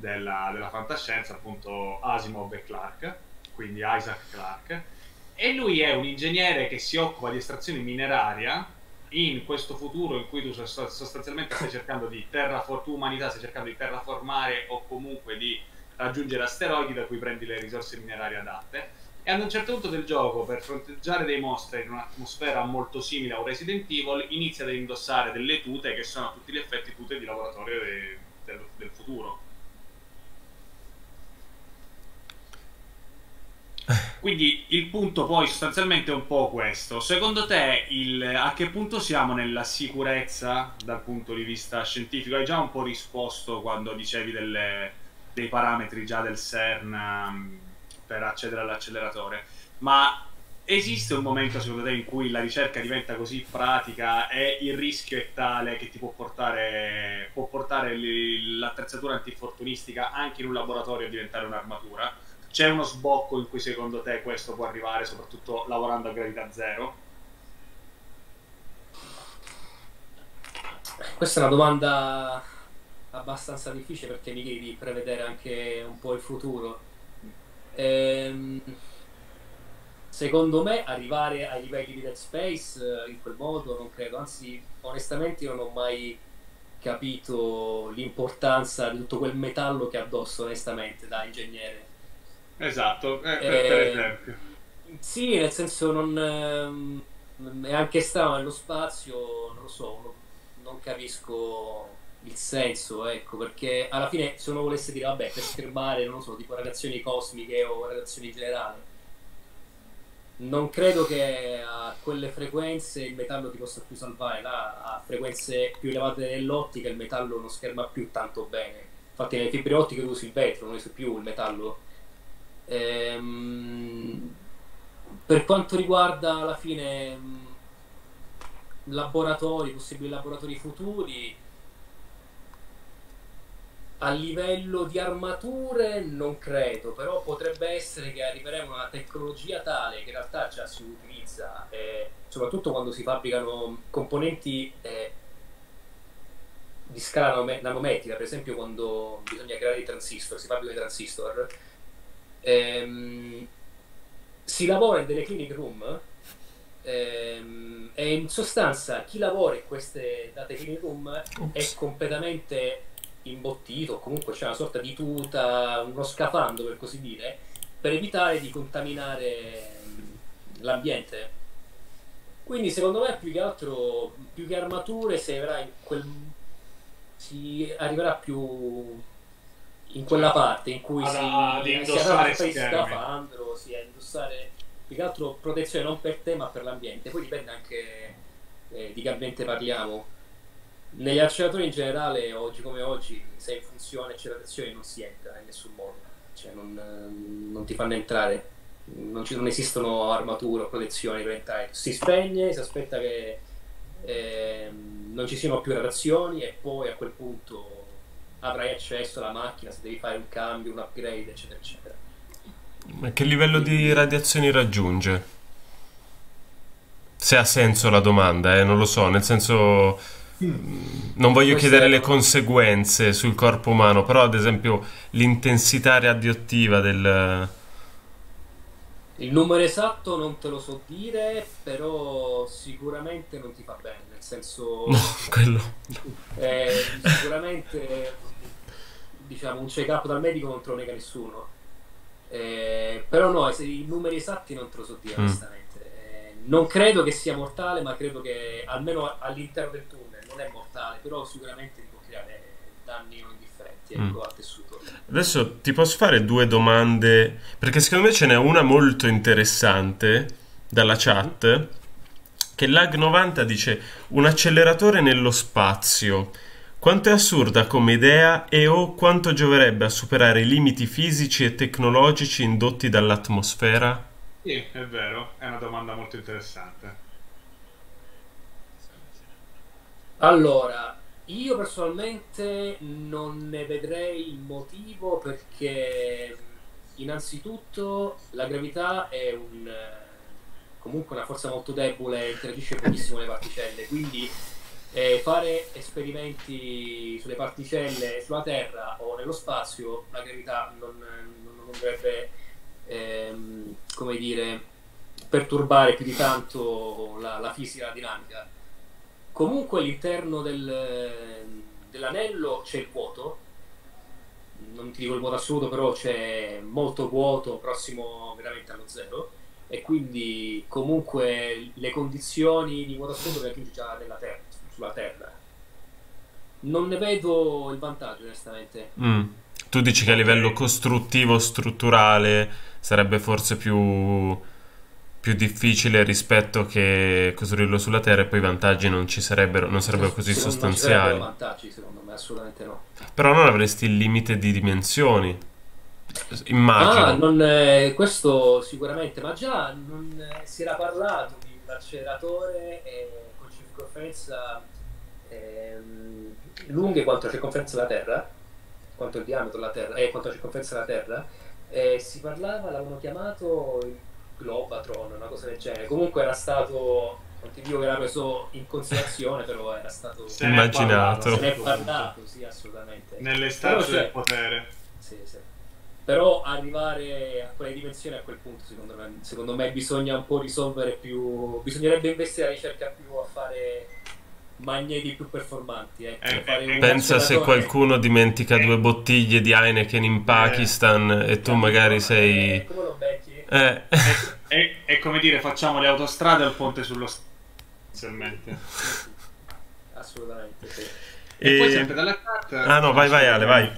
Della, della fantascienza, appunto Asimov e Clark, quindi Isaac Clarke, e lui è un ingegnere che si occupa di estrazione mineraria in questo futuro in cui tu sostanzialmente stai cercando di terraformare, tu umanità stai cercando di terraformare o comunque di raggiungere asteroidi da cui prendi le risorse minerarie adatte, e ad un certo punto del gioco, per fronteggiare dei mostri in un'atmosfera molto simile a un Resident Evil, inizia ad indossare delle tute che sono a tutti gli effetti tute di laboratorio de, del, del futuro. Quindi il punto poi sostanzialmente è un po' questo. Secondo te il, a che punto siamo nella sicurezza dal punto di vista scientifico? Hai già un po' risposto quando dicevi delle, dei parametri già del CERN per accedere all'acceleratore, ma esiste un momento secondo te in cui la ricerca diventa così pratica e il rischio è tale che ti può portare, può portare l'attrezzatura antinfortunistica anche in un laboratorio a diventare un'armatura? C'è uno sbocco in cui secondo te questo può arrivare, soprattutto lavorando a gravità zero? Questa è una domanda abbastanza difficile perché mi chiedi di prevedere anche un po' il futuro. Ehm, secondo me arrivare ai livelli di Dead Space in quel modo non credo, anzi onestamente io non ho mai capito l'importanza di tutto quel metallo che ha addosso, onestamente, da ingegnere. Esatto, eh, per, eh, per esempio. Sì, nel senso non... è anche strano nello spazio, non lo so, non, non capisco il senso, ecco, perché alla fine se uno volesse dire, vabbè, per schermare, non lo so, tipo radiazioni cosmiche o radiazioni generali, non credo che a quelle frequenze il metallo ti possa più salvare, là a frequenze più elevate dell'ottica il metallo non scherma più tanto bene. Infatti nelle fibre ottiche usi il vetro, non usi più il metallo. Ehm, per quanto riguarda alla fine laboratori, possibili laboratori futuri, a livello di armature non credo, però potrebbe essere che arriveremo a una tecnologia tale che in realtà già si utilizza, eh, soprattutto quando si fabbricano componenti eh, di scala nanometrica, per esempio quando bisogna creare i transistor, si fabbricano i transistor. Ehm, si lavora in delle clinic room ehm, e in sostanza chi lavora in queste date clinic room Oops. è completamente imbottito, comunque c'è una sorta di tuta, uno scafando per così dire, per evitare di contaminare l'ambiente. Quindi secondo me più che altro, più che armature, si arriverà in quel, si arriverà più in quella parte in cui alla, si indossare scafandro, si è indossare più che altro protezione non per te ma per l'ambiente. Poi dipende anche eh, di che ambiente parliamo. Negli acceleratori in generale, oggi come oggi, se in funzione accelerazione non si entra in nessun modo, cioè non, non ti fanno entrare, non, ci, non esistono armature o protezioni per entrare. Si spegne, si aspetta che eh, non ci siano più radiazioni e poi a quel punto avrai accesso alla macchina se devi fare un cambio, un upgrade, eccetera eccetera. Ma che livello di radiazioni raggiunge? se ha senso la domanda, eh, non lo so, nel senso non voglio chiedere le conseguenze sul corpo umano, però ad esempio l'intensità radioattiva del... Il numero esatto non te lo so dire, però sicuramente non ti fa bene, nel senso... No, quello... Eh, sicuramente, diciamo, un check-up dal medico non te lo nega nessuno, eh, però no, se i numeri esatti non te lo so dire, mm. onestamente. Eh, non credo che sia mortale, ma credo che, almeno all'interno del tunnel, non è mortale, però sicuramente ti può creare danni non differenti, ecco, mm. al tessuto. Adesso ti posso fare due domande, perché secondo me ce n'è una molto interessante dalla chat, che Lag novanta dice: un acceleratore nello spazio, quanto è assurda come idea e o quanto gioverebbe a superare i limiti fisici e tecnologici indotti dall'atmosfera? Sì, è vero, è una domanda molto interessante. Allora, io personalmente non ne vedrei il motivo, perché innanzitutto la gravità è un, comunque una forza molto debole, interagisce pochissimo le particelle, quindi eh, fare esperimenti sulle particelle sulla Terra o nello spazio, la gravità non, non, non dovrebbe ehm, come dire, perturbare più di tanto la, la fisica, la dinamica. Comunque all'interno del, dell'anello c'è il vuoto, non ti dico il vuoto assoluto, però c'è molto vuoto, prossimo veramente allo zero, e quindi comunque le condizioni di vuoto assoluto le raggiungi già nella terra, sulla Terra. Non ne vedo il vantaggio, onestamente. Mm. Tu dici che a livello costruttivo, strutturale, sarebbe forse più... più difficile rispetto che costruirlo sulla Terra, e poi i vantaggi non ci sarebbero, non sarebbero così non sostanziali. Non vantaggi, secondo me, assolutamente no. Però non avresti il limite di dimensioni, immagino. Ah, non, eh, questo sicuramente, ma già non, eh, si era parlato di un acceleratore eh, con circonferenza eh, lunghe quanto la circonferenza della Terra, quanto il diametro della Terra, e eh, quanto la circonferenza della Terra, eh, si parlava, l'avevano chiamato il Globatron, una cosa del genere. Comunque era stato, non ti dico che era preso in considerazione, però era stato se immaginato, se ne è parlato, sì, assolutamente, nelle statue del potere, sì, sì. Però arrivare a quelle dimensioni, a quel punto, secondo me, secondo me bisogna un po' risolvere più, bisognerebbe investire a ricerca più, a fare magneti più performanti, eh. Cioè, eh, fare pensa se qualcuno dimentica eh. due bottiglie di Heineken in Pakistan eh. e tu eh, magari eh, sei eh, come lo becchi. Eh. È, è, è come dire, facciamo le autostrade al ponte sullo stato, essenzialmente. Assolutamente sì. E, e poi sempre dalla chat, ah no, vai vai Ale, vai.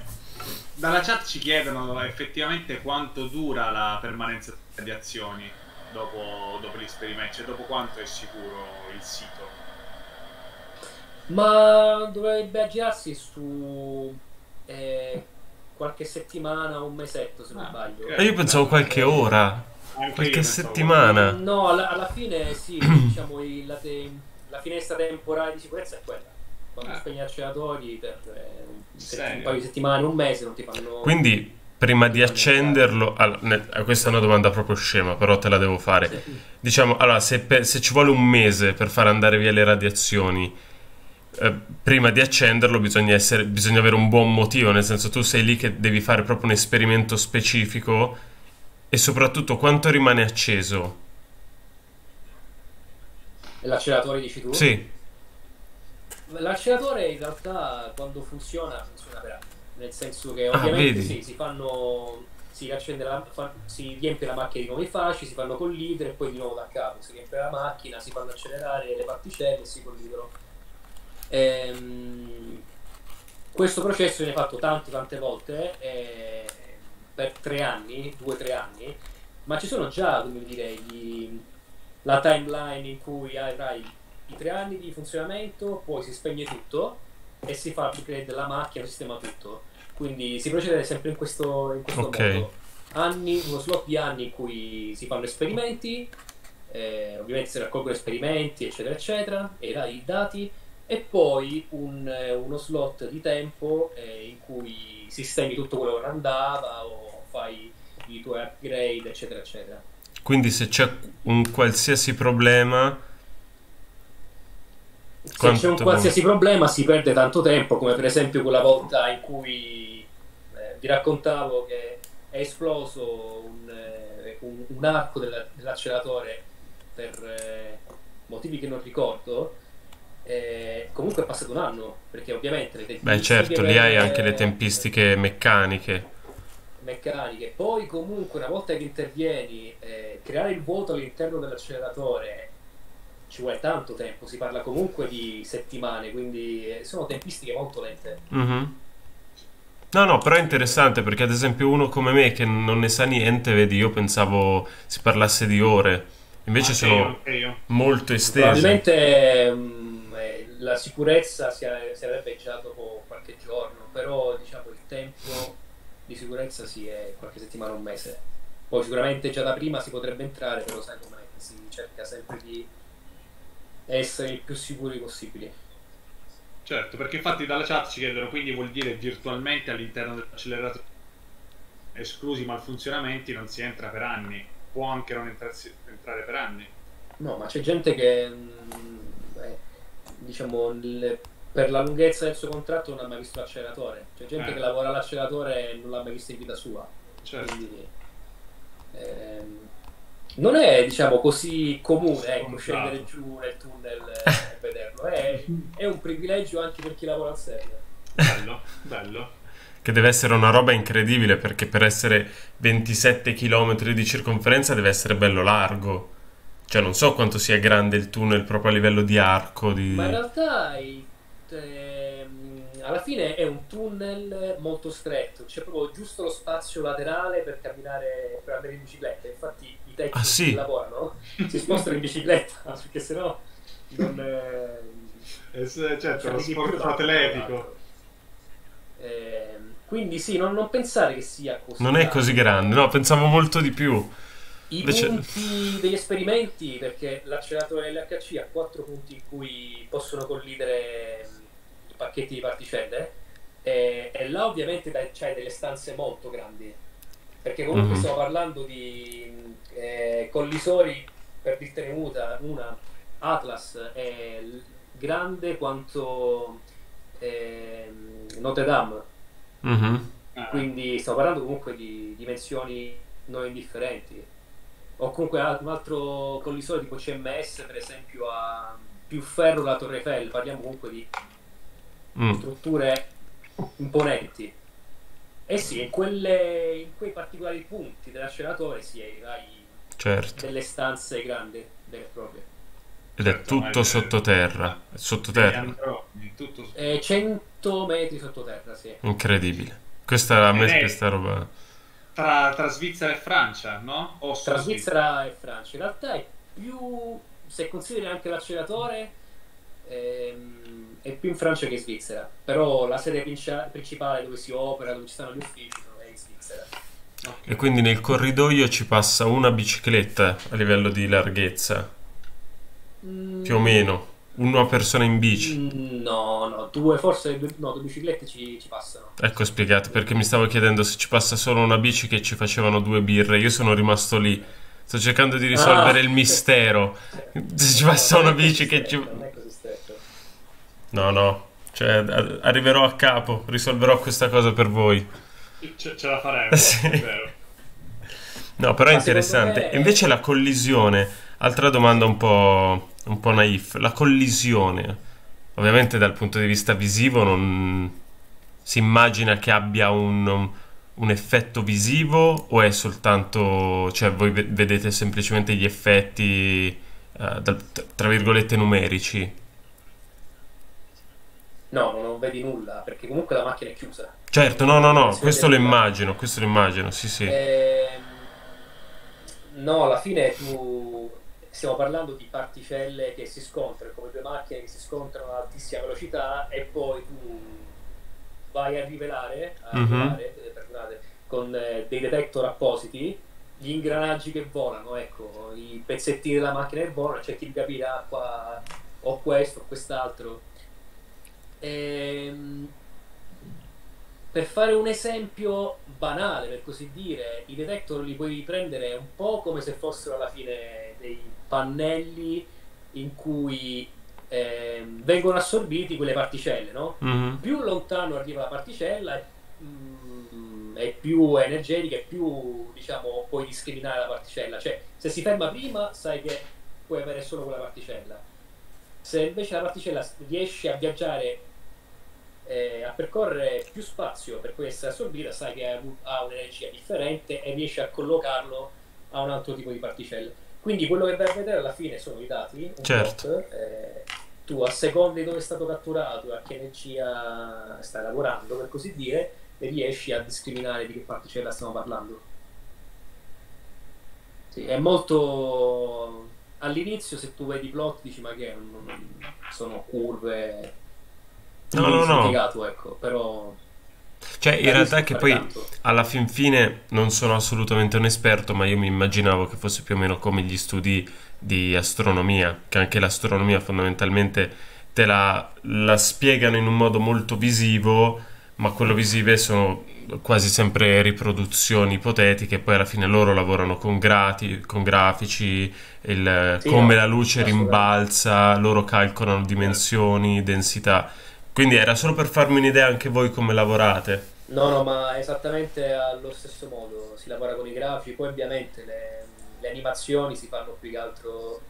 Dalla chat ci chiedono effettivamente quanto dura la permanenza delle radiazioni dopo, dopo l'esperimento, cioè dopo quanto è sicuro il sito. Ma dovrebbe aggirarsi su eh, qualche settimana o un mesetto, se non ah, sbaglio. Okay. Io pensavo qualche ora, anche qualche settimana. No, alla, alla fine sì, diciamo il, la, te, la finestra temporale di sicurezza è quella. Quando ah. spegni gli acceleratori per eh, un paio di settimane, un mese, non ti fanno... Quindi prima di accenderlo, allora, ne, questa è una domanda proprio scema, però te la devo fare. Sì. Diciamo, allora, se, per, se ci vuole un mese per far andare via le radiazioni, Eh, prima di accenderlo bisogna, essere, bisogna avere un buon motivo, nel senso tu sei lì che devi fare proprio un esperimento specifico, e soprattutto quanto rimane acceso? L'acceleratore dici tu? Sì. L'acceleratore in realtà quando funziona funziona per anni, nel senso che ovviamente ah, sì, si fanno, si accende la, fa, si riempie la macchina di nuovi fasci, si fanno collidere e poi di nuovo da capo, si riempie la macchina, si fanno accelerare le particelle e si collidono. Ehm, questo processo viene fatto tante tante volte eh, per tre anni, due tre anni, ma ci sono già, come dire, gli, la timeline in cui avrai i tre anni di funzionamento, poi si spegne tutto e si fa l'upgrade della macchina, si sistema tutto, quindi si procede sempre in questo, in questo okay. modo, anni, uno slot di anni in cui si fanno esperimenti, eh, ovviamente si raccolgono esperimenti eccetera eccetera, e dai i dati, e poi un, uno slot di tempo eh, in cui sistemi tutto quello che andava o fai i tuoi upgrade eccetera eccetera. Quindi se c'è un qualsiasi problema Se Quantum... c'è un qualsiasi problema si perde tanto tempo, come per esempio quella volta in cui eh, vi raccontavo che è esploso un, eh, un, un arco della, dell'acceleratore per eh, motivi che non ricordo. Eh, comunque è passato un anno, perché ovviamente le tempistiche, beh certo, lì hai anche le tempistiche meccaniche meccaniche poi comunque una volta che intervieni eh, creare il vuoto all'interno dell'acceleratore ci vuole tanto tempo, si parla comunque di settimane, quindi sono tempistiche molto lente. Mm-hmm. No, no, però è interessante, perché ad esempio uno come me che non ne sa niente, vedi, io pensavo si parlasse di ore, invece ah, sono io, io. molto estese. Probabilmente mh, la sicurezza si sarebbe già dopo qualche giorno, però diciamo il tempo di sicurezza si sì, è qualche settimana, un mese. Poi sicuramente già da prima si potrebbe entrare, però sai com'è, si cerca sempre di essere il più sicuri possibile. Certo, perché infatti dalla chat ci chiedono, quindi vuol dire virtualmente all'interno dell'acceleratore, esclusi malfunzionamenti, non si entra per anni, può anche non entrarsi, entrare per anni. No, ma c'è gente che... Mh, beh, diciamo il, per la lunghezza del suo contratto non ha mai visto l'acceleratore, c'è gente eh. che lavora all'acceleratore e non l'ha mai visto in vita sua. Certo. Quindi, ehm, non è diciamo così comune ecco, scendere giù nel tunnel e vederlo, è, è un privilegio anche per chi lavora al serio. Bello, bello. Che deve essere una roba incredibile, perché per essere ventisette chilometri di circonferenza deve essere bello largo. Cioè non so quanto sia grande il tunnel proprio a livello di arco di... Ma in realtà ehm, alla fine è un tunnel molto stretto, c'è proprio giusto lo spazio laterale per camminare, per andare in bicicletta. Infatti i tecnici ah, sì. che lavorano si spostano in bicicletta, perché sennò non... È... eh, certo, lo sport atletico. Eh, quindi sì, non, non pensare che sia così non grande. È così grande, no, pensavo molto di più. I invece... punti degli esperimenti, perché l'acceleratore L H C ha quattro punti in cui possono collidere i pacchetti di particelle, e, e là ovviamente c'è delle stanze molto grandi, perché comunque mm-hmm. stiamo parlando di eh, collisori, per dirtene una, una Atlas è grande quanto eh, Notre Dame, mm-hmm. quindi stiamo parlando comunque di dimensioni non indifferenti. O comunque un altro collisore tipo C M S, per esempio, ha più ferro la Torre Eiffel. Parliamo comunque di mm. strutture imponenti. E sì, in, quelle, in quei particolari punti dell'acceleratore si hai certo. delle stanze grandi vere e proprie. Ed è tutto sottoterra. Sottoterra. È cento metri sottoterra, sì. Incredibile. Questa, a me questa roba... Tra, tra Svizzera e Francia, no? O tra Svizzera e Francia. In realtà è più, se consideri anche l'acceleratore, ehm, è più in Francia che in Svizzera. Però la sede principale dove si opera, dove ci stanno gli uffici, è in Svizzera. Okay. E quindi nel corridoio ci passa una bicicletta a livello di larghezza? Mm. Più o meno? Una persona in bici? No, no, due, forse due, no, due biciclette ci, ci passano. Ecco, spiegate, perché mi stavo chiedendo se ci passa solo una bici, che ci facevano due birre. Io sono rimasto lì, sto cercando di risolvere ah. il mistero. Se ci passa no, una bici che stretto, ci... Non è così stretto. No, no, cioè arriverò a capo, risolverò questa cosa per voi. Ce, ce la faremo, sì. È vero. No, però è interessante. È... Invece la collisione, altra domanda un po'... un po' naif, la collisione ovviamente dal punto di vista visivo non si immagina che abbia un, un effetto visivo, o è soltanto, cioè voi vedete semplicemente gli effetti uh, dal, tra virgolette numerici? No, non vedi nulla, perché comunque la macchina è chiusa. Certo, no no no, questo lo immagino, questo lo immagino, sì sì. Ehm, no, alla fine tu stiamo parlando di particelle che si scontrano, come due macchine che si scontrano ad altissima velocità, e poi tu vai a rivelare, a rivelare mm-hmm. eh, perdonate, con eh, dei detector appositi gli ingranaggi che volano, ecco, i pezzettini della macchina che volano, cerchi di capire ah, qua o questo o quest'altro. Ehm, per fare un esempio banale, per così dire, i detector li puoi prendere un po' come se fossero alla fine dei pannelli in cui eh, vengono assorbiti quelle particelle, no? Mm-hmm. Più lontano arriva la particella è, mm, è più energetica, è più, diciamo, puoi discriminare la particella, cioè se si ferma prima sai che puoi avere solo quella particella, se invece la particella riesce a viaggiare, eh, a percorrere più spazio per cui essere assorbita, sai che ha un'energia differente e riesce a collocarlo a un altro tipo di particelle. Quindi quello che vai a vedere alla fine sono i dati, un certo. tot, eh, tu a seconda di dove è stato catturato, a che energia stai lavorando, per così dire, e riesci a discriminare di che particella stiamo parlando. Sì, è molto... All'inizio se tu vedi i plot dici ma che non, non sono curve... No, non no, no. Ecco, però... Cioè in realtà che poi tanto. alla fin fine non sono assolutamente un esperto, ma io mi immaginavo che fosse più o meno come gli studi di astronomia, che anche l'astronomia fondamentalmente te la, la spiegano in un modo molto visivo, ma quello visive sono quasi sempre riproduzioni ipotetiche, poi alla fine loro lavorano con, grati, con grafici, il, sì, come no, la luce rimbalza, loro calcolano dimensioni, densità. Quindi era solo per farmi un'idea anche voi come lavorate. No, no, ma esattamente allo stesso modo. Si lavora con i grafici, poi ovviamente le, le animazioni si fanno più che altro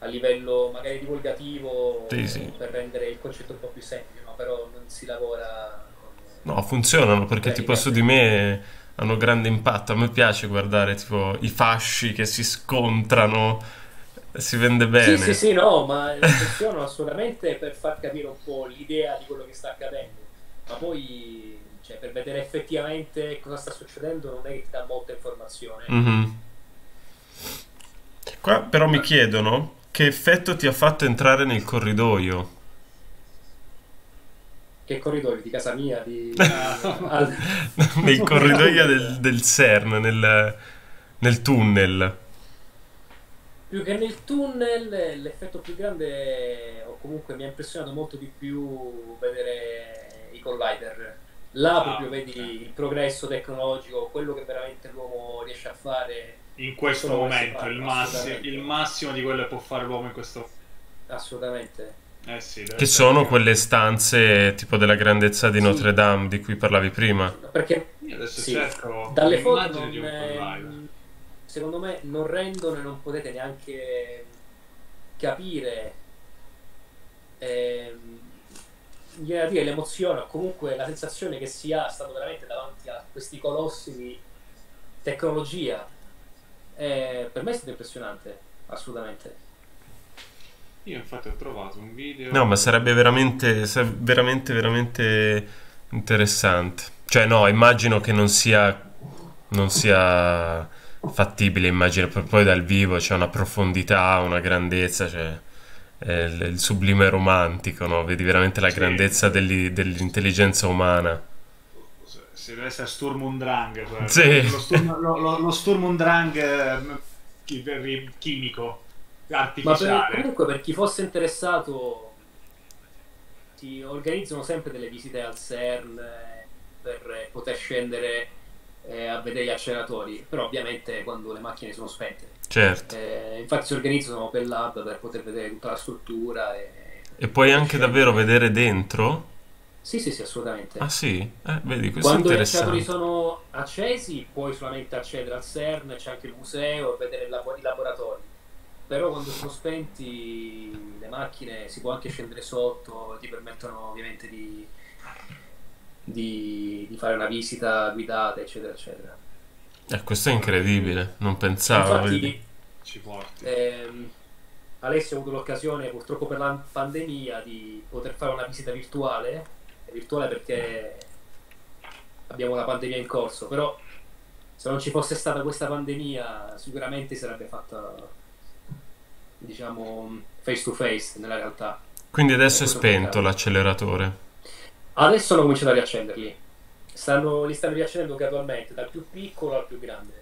a livello magari divulgativo, sì, sì. per rendere il concetto un po' più semplice, no? Però non si lavora con... No, funzionano perché tipo su di me hanno grande impatto. A me piace guardare tipo i fasci che si scontrano... Si vende bene. Sì, sì, sì, no, ma funzionano assolutamente per far capire un po' l'idea di quello che sta accadendo, ma poi, cioè, per vedere effettivamente cosa sta succedendo non è che ti dà molta informazione. Mm-hmm. Qua però mi chiedono che effetto ti ha fatto entrare nel corridoio. Che corridoio? Di casa mia? Di... Al... Nei corridoi del, del CERN, nel, nel tunnel. Più che nel tunnel, l'effetto più grande, o comunque mi ha impressionato molto di più vedere i collider. Là ah, proprio vedi okay. il progresso tecnologico, quello che veramente l'uomo riesce a fare in questo momento, fare, il, massi il massimo di quello che può fare l'uomo in questo assolutamente. Eh sì, che sono che... quelle stanze tipo della grandezza di sì. Notre Dame di cui parlavi prima. Perché io adesso sì. cerco dalle foto non... di un collider. Secondo me non rendono e non potete neanche capire ehm, l'emozione o comunque la sensazione che si ha stato veramente davanti a questi colossi di tecnologia. Eh, per me è stato impressionante, assolutamente. Io infatti ho trovato un video... No, ma sarebbe veramente, sarebbe veramente, veramente interessante. Cioè no, immagino che non sia... Non sia... fattibile, immagino, poi dal vivo c'è una profondità, una grandezza, cioè, il, il sublime romantico, no? Vedi veramente la grandezza sì. dell'intelligenza umana. Se deve essere Sturm und Drang, cioè, sì. lo, Sturm, lo, lo, lo Sturm und Drang eh, chimico, artificiale. Ma per, comunque per chi fosse interessato si organizzano sempre delle visite al CERN per poter scendere a vedere gli acceleratori, però ovviamente quando le macchine sono spente. Certo. Eh, infatti si organizzano per lab per poter vedere tutta la struttura e, e puoi anche davvero vedere dentro? Sì, sì, sì, assolutamente. Ah sì? Eh, vedi, questo quando è interessante. Gli acceleratori sono accesi puoi solamente accedere al CERN, c'è anche il museo, vedere i laboratori, però quando sono spenti le macchine si può anche scendere sotto, ti permettono ovviamente di Di, di fare una visita guidata, eccetera, eccetera. Eh, questo è incredibile, non pensavo. Infatti, ci porti. Ehm, Alessio ha avuto l'occasione, purtroppo per la pandemia, di poter fare una visita virtuale, virtuale perché abbiamo la pandemia in corso, però se non ci fosse stata questa pandemia sicuramente sarebbe fatta, diciamo, face to face nella realtà. Quindi adesso è spento l'acceleratore. Adesso hanno cominciato a riaccenderli, stanno, li stanno riaccendendo gradualmente, dal più piccolo al più grande.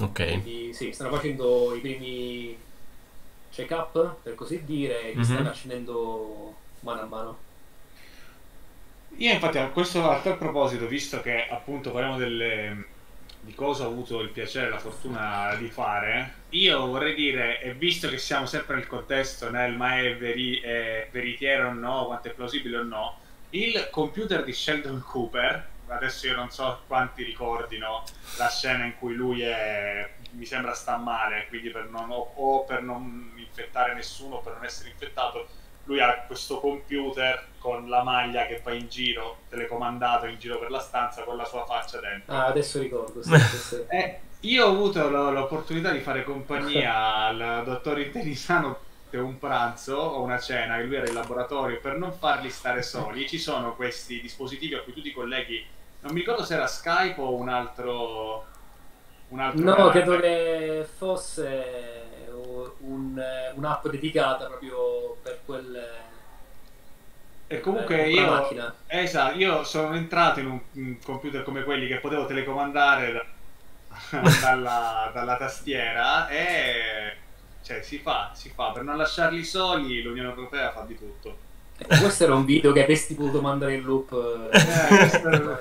Ok. Quindi sì, stanno facendo i primi check-up, per così dire, e li mm-hmm. stanno accendendo mano a mano. Io infatti a questo a tal proposito, visto che appunto parliamo delle, di cosa ho avuto il piacere e la fortuna di fare, io vorrei dire, e visto che siamo sempre nel contesto, nel ma è veri, eh, veritiero o no, quanto è plausibile o no, il computer di Sheldon Cooper, adesso io non so quanti ricordino la scena in cui lui è, mi sembra sta male, quindi per non, o per non infettare nessuno, per non essere infettato, lui ha questo computer con la maglia che va in giro, telecomandato in giro per la stanza con la sua faccia dentro. Ah, adesso ricordo. Sì, sì, sì. Eh, io ho avuto l'opportunità di fare compagnia al dottor Intelisano per un pranzo o una cena, che lui era in laboratorio, per non farli stare soli. Ci sono questi dispositivi a cui tutti i colleghi, non mi ricordo se era Skype o un altro... Un altro no, canale. Credo che fosse... Un, un'app dedicata proprio per quel e comunque eh, io macchina. Esatto, io sono entrato in un, un computer come quelli che potevo telecomandare da, dalla, dalla tastiera e cioè si fa, si fa per non lasciarli soli. L'Unione Europea fa di tutto. Eh, questo era un video che avresti potuto mandare in loop eh, era...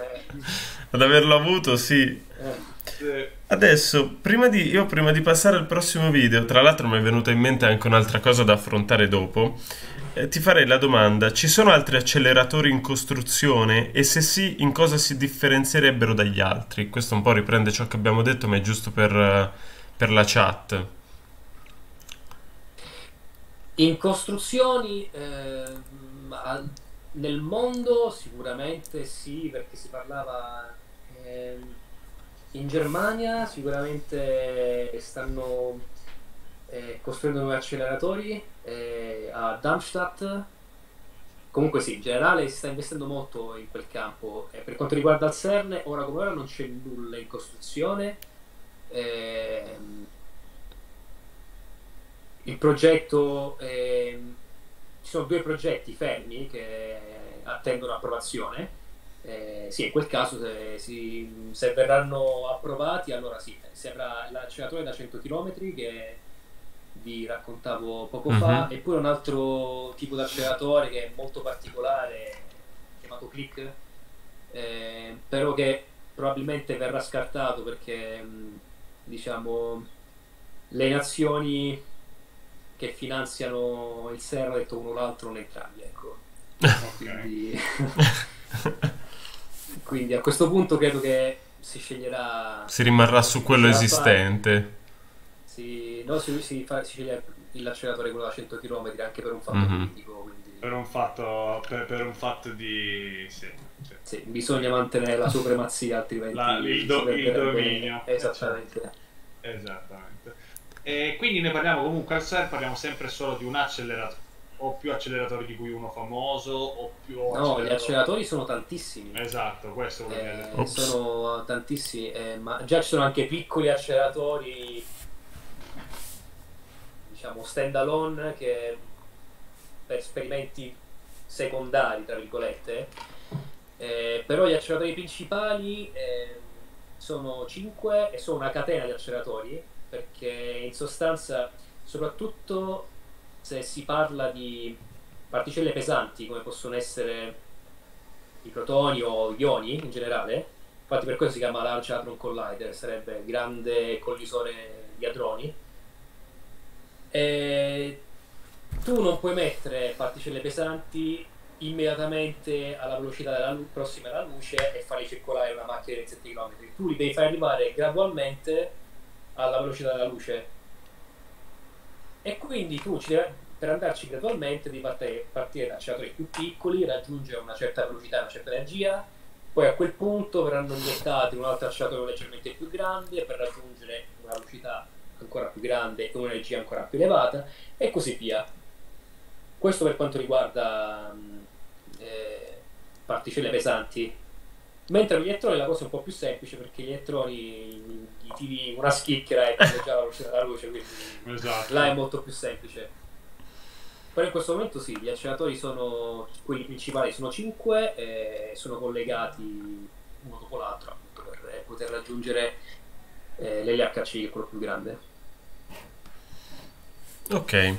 ad averlo avuto, sì eh. Adesso, prima di, io prima di passare al prossimo video, tra l'altro mi è venuta in mente anche un'altra cosa da affrontare dopo, eh, ti farei la domanda: ci sono altri acceleratori in costruzione? E se sì, in cosa si differenzierebbero dagli altri? Questo un po' riprende ciò che abbiamo detto, ma è giusto per, per la chat. In costruzioni eh, nel mondo sicuramente sì, perché si parlava... Eh, in Germania sicuramente stanno eh, costruendo nuovi acceleratori eh, a Darmstadt. Comunque sì, in generale si sta investendo molto in quel campo. Eh, per quanto riguarda il CERN, ora come ora non c'è nulla in costruzione. Eh, il progetto, eh, ci sono due progetti fermi che attendono approvazione. Eh, sì, in quel caso se, si, se verranno approvati, allora sì, si avrà l'acceleratore da cento chilometri che vi raccontavo poco mm-hmm. fa, e poi un altro tipo di acceleratore che è molto particolare, chiamato CLIC, eh, però che probabilmente verrà scartato perché diciamo le nazioni che finanziano il CERN hanno detto uno o l'altro non entrambi, ecco. Quindi... Quindi a questo punto credo che si sceglierà... Si rimarrà su quello esistente. Si, no, si, si, fa, si sceglie l'acceleratore quello da cento chilometri anche per un fatto mm-hmm. politico. Quindi... Per un fatto, per, per un fatto di... Sì, sì. Sì, bisogna mantenere la supremazia, altrimenti... La, il, do, il dominio. Esattamente. Esattamente. E quindi ne parliamo comunque al CERN, parliamo sempre solo di un acceleratore. O più acceleratori di cui uno famoso o più no, acceleratori... gli acceleratori sono tantissimi, esatto, questo eh, è... sono tantissimi eh, ma già ci sono anche piccoli acceleratori diciamo stand alone che per esperimenti secondari tra virgolette eh, però gli acceleratori principali eh, sono cinque e sono una catena di acceleratori, perché in sostanza soprattutto se si parla di particelle pesanti come possono essere i protoni o gli ioni in generale, infatti per questo si chiama Large Hadron Collider, sarebbe grande collisore di hadroni, e tu non puoi mettere particelle pesanti immediatamente alla velocità della prossima alla luce e farli circolare una macchina di sette chilometri, tu li devi far arrivare gradualmente alla velocità della luce. E quindi tu per andarci gradualmente devi partire, partire da acceleratori più piccoli, raggiungere una certa velocità, una certa energia, poi a quel punto verranno iniettati in un altro acceleratore leggermente più grande per raggiungere una velocità ancora più grande e un'energia ancora più elevata e così via. Questo per quanto riguarda eh, particelle pesanti. Mentre per gli elettroni la cosa è un po' più semplice, perché gli elettroni gli tiri una schicchiera e prendi già la velocità della luce, quindi esatto. Là è molto più semplice. Però in questo momento sì, gli acceleratori sono quelli principali, sono cinque e sono collegati uno dopo l'altro appunto per poter raggiungere eh, l'L H C, che è quello più grande. Ok,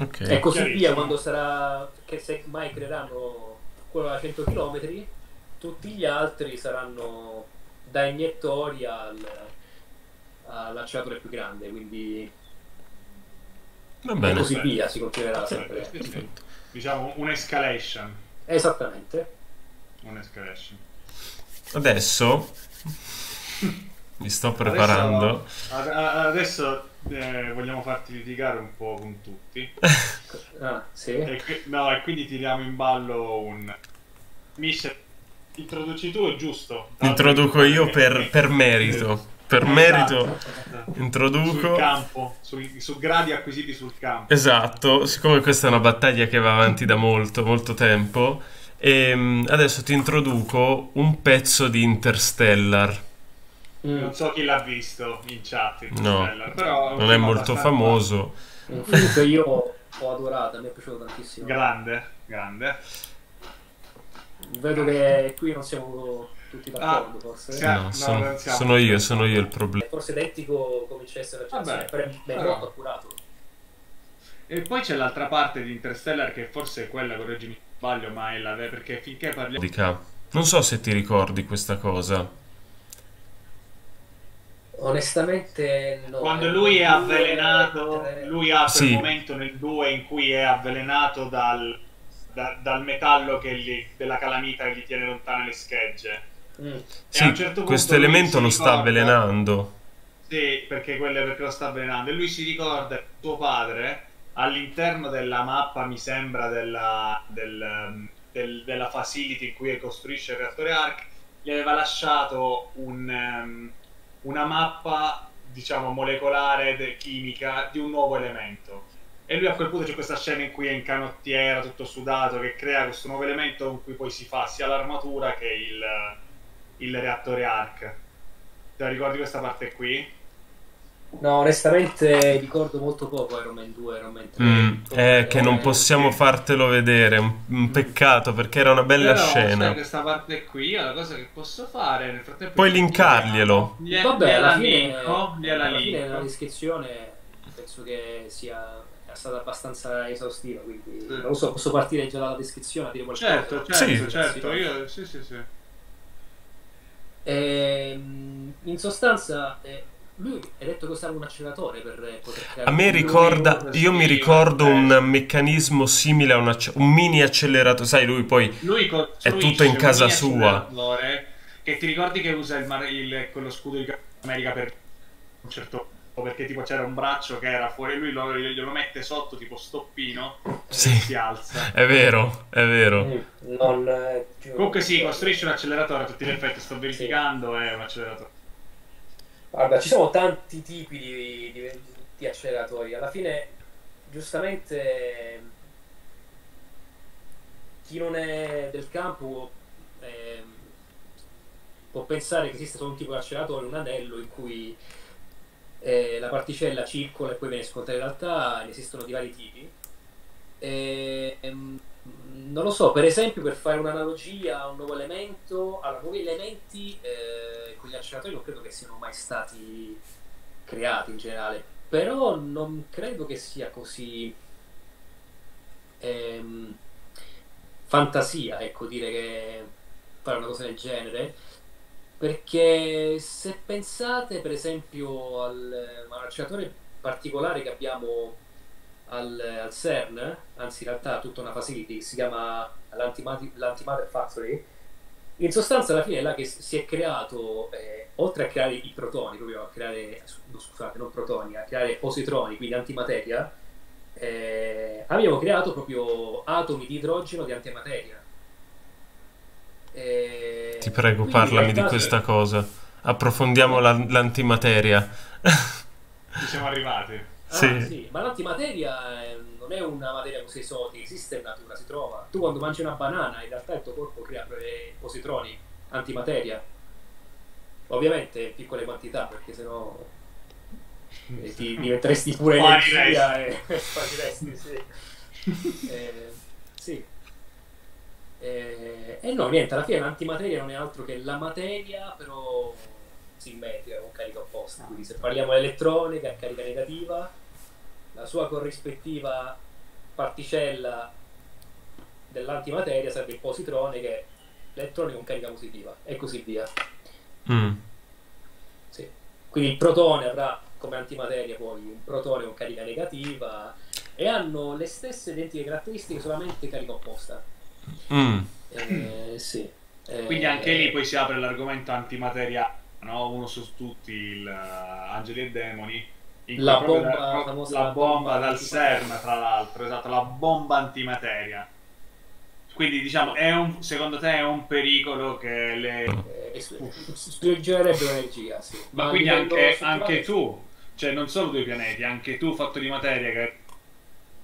ok. E così via, quando sarà, che se mai creeranno quello da cento chilometri, tutti gli altri saranno da iniettori al, all'acceleratore più grande, quindi va bene, e così certo. via si continuerà sempre, certo, certo. diciamo un'escalation, esattamente un'escalation. Adesso mi sto preparando. Adesso, adesso eh, vogliamo farti litigare un po' con tutti. Ah, sì. E, no, e quindi tiriamo in ballo un... Mister, introduci tu, è giusto? Introduco io per, per merito. Per merito esatto, introduco... Sul campo, sui, su gradi acquisiti sul campo. Esatto, siccome questa è una battaglia che va avanti da molto, molto tempo... E adesso ti introduco un pezzo di Interstellar. Mm. Non so chi l'ha visto in chat. Interstellar, no, però non è molto famoso. Comunque io ho adorato, mi è piaciuto tantissimo. Grande, grande. Vedo che qui non siamo tutti d'accordo, ah, forse. Sì, no, no, sono, non siamo sono io, sono io il problema. Forse Dettico cominciasse la recensione, però è molto accurato. E poi c'è l'altra parte di Interstellar che forse è quella, correggimi. Sbaglio, ma è la vera, perché finché parliamo... Non so se ti ricordi questa cosa. Onestamente no. Quando lui è avvelenato, lui ha quel sì. momento nel due in cui è avvelenato dal, da, dal metallo che gli, della calamita che gli tiene lontane le schegge. Mm. E sì, a un certo punto questo elemento lo ricorda, sta avvelenando. Sì, perché quello è perché lo sta avvelenando. E lui si ricorda che tuo padre... all'interno della mappa, mi sembra, della, del, del, della facility in cui costruisce il reattore A R C, gli aveva lasciato un, um, una mappa, diciamo, molecolare, de, chimica, di un nuovo elemento. E lui a quel punto c'è questa scena in cui è in canottiera, tutto sudato, che crea questo nuovo elemento con cui poi si fa sia l'armatura che il, il reattore A R C. Te ricordi questa parte qui? No, onestamente ricordo molto poco Iron Man due, Iron Man tre. Mm, è che non possiamo fartelo vedere, un, un peccato, perché era una bella però, scena. Cioè, questa parte qui è la cosa che posso fare nel frattempo. Puoi linkarglielo. Glie, Vabbè, alla fine, alla fine nella descrizione penso che sia stata abbastanza esaustiva, quindi sì. non so, posso partire già dalla descrizione a dire qualcosa. Certo, certo, sì. certo, io sì, sì, sì. Ehm, in sostanza... Eh, lui è detto che usava un acceleratore per poter creare... A me ricorda, lui, io mi ricordo eh. un meccanismo simile a un, un mini acceleratore, sai lui poi lui è tutto in casa sua. Che ti ricordi che usa il, il, quello scudo di Capitano America per un certo... perché tipo c'era un braccio che era fuori, lui lo, glielo mette sotto tipo stoppino sì. e si alza. È vero, è vero. Mm, non, eh, Comunque si sì, costruisce un acceleratore a tutti gli effetti, sto verificando, sì. è un acceleratore. Guarda, ci sono tanti tipi di, di, di acceleratori. Alla fine, giustamente, chi non è del campo eh, può pensare che esista solo un tipo di acceleratore, un anello in cui eh, la particella circola e poi viene scontrata. In realtà ne esistono di vari tipi. E, ehm, non lo so, per esempio, per fare un'analogia a un nuovo elemento, allora nuovi elementi eh, con gli acceleratori non credo che siano mai stati creati in generale, però non credo che sia così ehm, fantasia, ecco, dire che fare una cosa del genere, perché se pensate per esempio al, all'acceleratore particolare che abbiamo Al, al CERN, anzi in realtà tutta una facility che si chiama l'Antimatter Factory, in sostanza alla fine è là che si è creato, eh, oltre a creare i protoni, proprio a creare, no, scusate, non protoni, a creare positroni, quindi antimateria, eh, abbiamo creato proprio atomi di idrogeno di antimateria. Eh, Ti prego, parlami di questa cosa, approfondiamo l'antimateria. Ci siamo arrivati. Ah, sì. Sì, ma l'antimateria eh, non è una materia così esotica, esiste in natura, si trova. Tu quando mangi una banana in realtà il tuo corpo crea positroni, antimateria, ovviamente in piccole quantità, perché sennò eh, ti diventeresti pure energia e spariresti, sì. eh, sì. Eh, e no, niente, alla fine l'antimateria non è altro che la materia, però... simmetrica, con carica opposta. Quindi se parliamo di elettronica, carica negativa, la sua corrispettiva particella dell'antimateria sarebbe il positrone, che è l'elettrone con carica positiva, e così via. Mm. Sì. Quindi il protone avrà come antimateria poi un protone con carica negativa e hanno le stesse identiche caratteristiche, solamente carica opposta. Mm. Eh, sì. Eh, Quindi anche lì poi si apre l'argomento antimateria, no? Uno su tutti, il Angeli e Demoni, la bomba, da, la, famosa la bomba, bomba dal CERN, tra l'altro, esatto, la bomba antimateria. Quindi diciamo, è un, secondo te è un pericolo che le eh, sprigionerebbe l'energia, sì. Ma, ma quindi anche, anche tu, cioè non solo due pianeti, anche tu fatto di materia, che è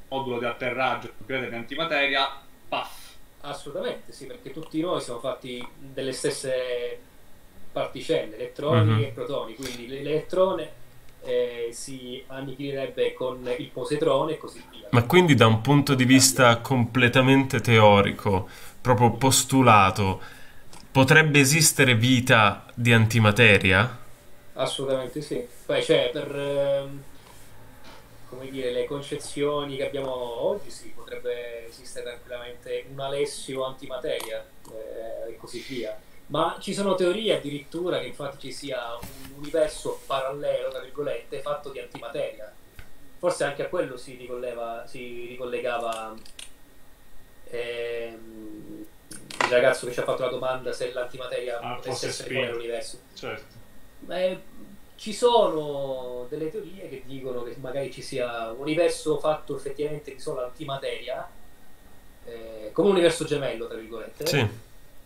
un modulo di atterraggio, un pianeta di antimateria, paff. Assolutamente sì, perché tutti noi siamo fatti delle stesse particelle, elettroni mm-hmm. e protoni, quindi l'elettrone eh, si annichilerebbe con il positrone e così via. Ma quindi da un punto di vista completamente teorico, proprio postulato, potrebbe esistere vita di antimateria? Assolutamente sì. Beh, cioè per... Ehm... come dire, le concezioni che abbiamo oggi, sì, potrebbe esistere tranquillamente un Alessio antimateria eh, e così via. Ma ci sono teorie addirittura che infatti ci sia un universo parallelo, tra virgolette, fatto di antimateria. Forse anche a quello si ricollega, si ricollegava ehm, il ragazzo che ci ha fatto la domanda se l'antimateria ah, potesse essere come l'universo. Certo. Beh, ci sono delle teorie che dicono che magari ci sia un universo fatto effettivamente di sola antimateria, eh, come un universo gemello, tra virgolette. Sì.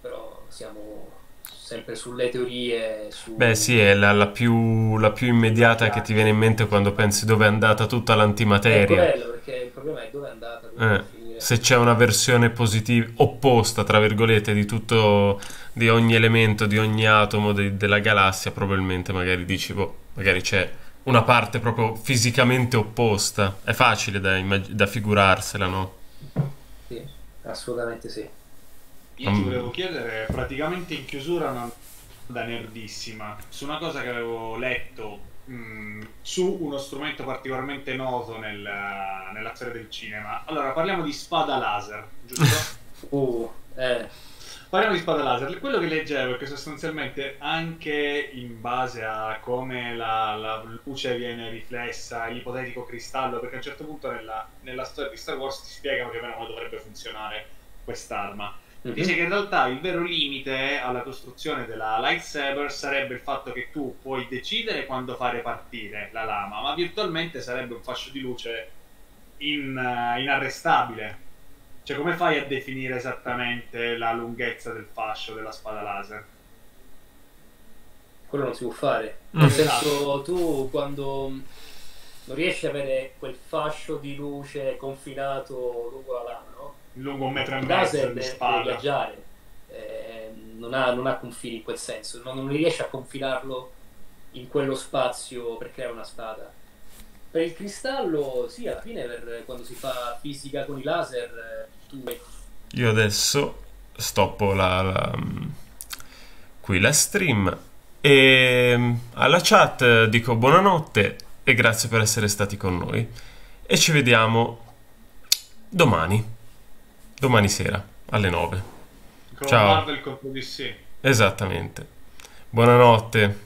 Però siamo sempre sulle teorie... Su... Beh sì, è la, la, più, la più immediata ah, che ti viene in mente quando pensi dove è andata tutta l'antimateria. È quello, perché il problema è dove è andata. Eh, se c'è una versione positiva, opposta, tra virgolette, di tutto... di ogni elemento, di ogni atomo de della galassia, probabilmente magari dici, boh, magari c'è una parte proprio fisicamente opposta. È facile da, da figurarsela, no? Sì, assolutamente sì. Io um... ti volevo chiedere, praticamente in chiusura, una da nerdissima, su una cosa che avevo letto mh, su uno strumento particolarmente noto nel, nella storia del cinema. Allora, parliamo di spada laser, giusto? uh, eh... Parliamo di spada laser. Quello che leggevo è che sostanzialmente, anche in base a come la, la luce viene riflessa, l'ipotetico cristallo, perché a un certo punto nella, nella storia di Star Wars ti spiegano che come dovrebbe funzionare quest'arma. Mm-hmm. Dice che in realtà il vero limite alla costruzione della lightsaber sarebbe il fatto che tu puoi decidere quando fare partire la lama, ma virtualmente sarebbe un fascio di luce in, uh, inarrestabile. Cioè, come fai a definire esattamente la lunghezza del fascio della spada laser? Quello non si può fare. Nel mm. senso, tu quando non riesci ad avere quel fascio di luce confinato lungo la lama, no? Lungo un metro e mezzo di spada. Viaggiare. Eh, non, ha, non ha confini in quel senso. Non, non riesci a confinarlo in quello spazio per creare una spada. Per il cristallo, sì, alla fine per, quando si fa fisica con i laser, tu... Io adesso stoppo la, la, qui la stream e alla chat dico buonanotte e grazie per essere stati con noi e ci vediamo domani, domani sera alle nove. Con ciao. Marvel contro D C. Esattamente. Buonanotte.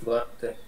Buonanotte.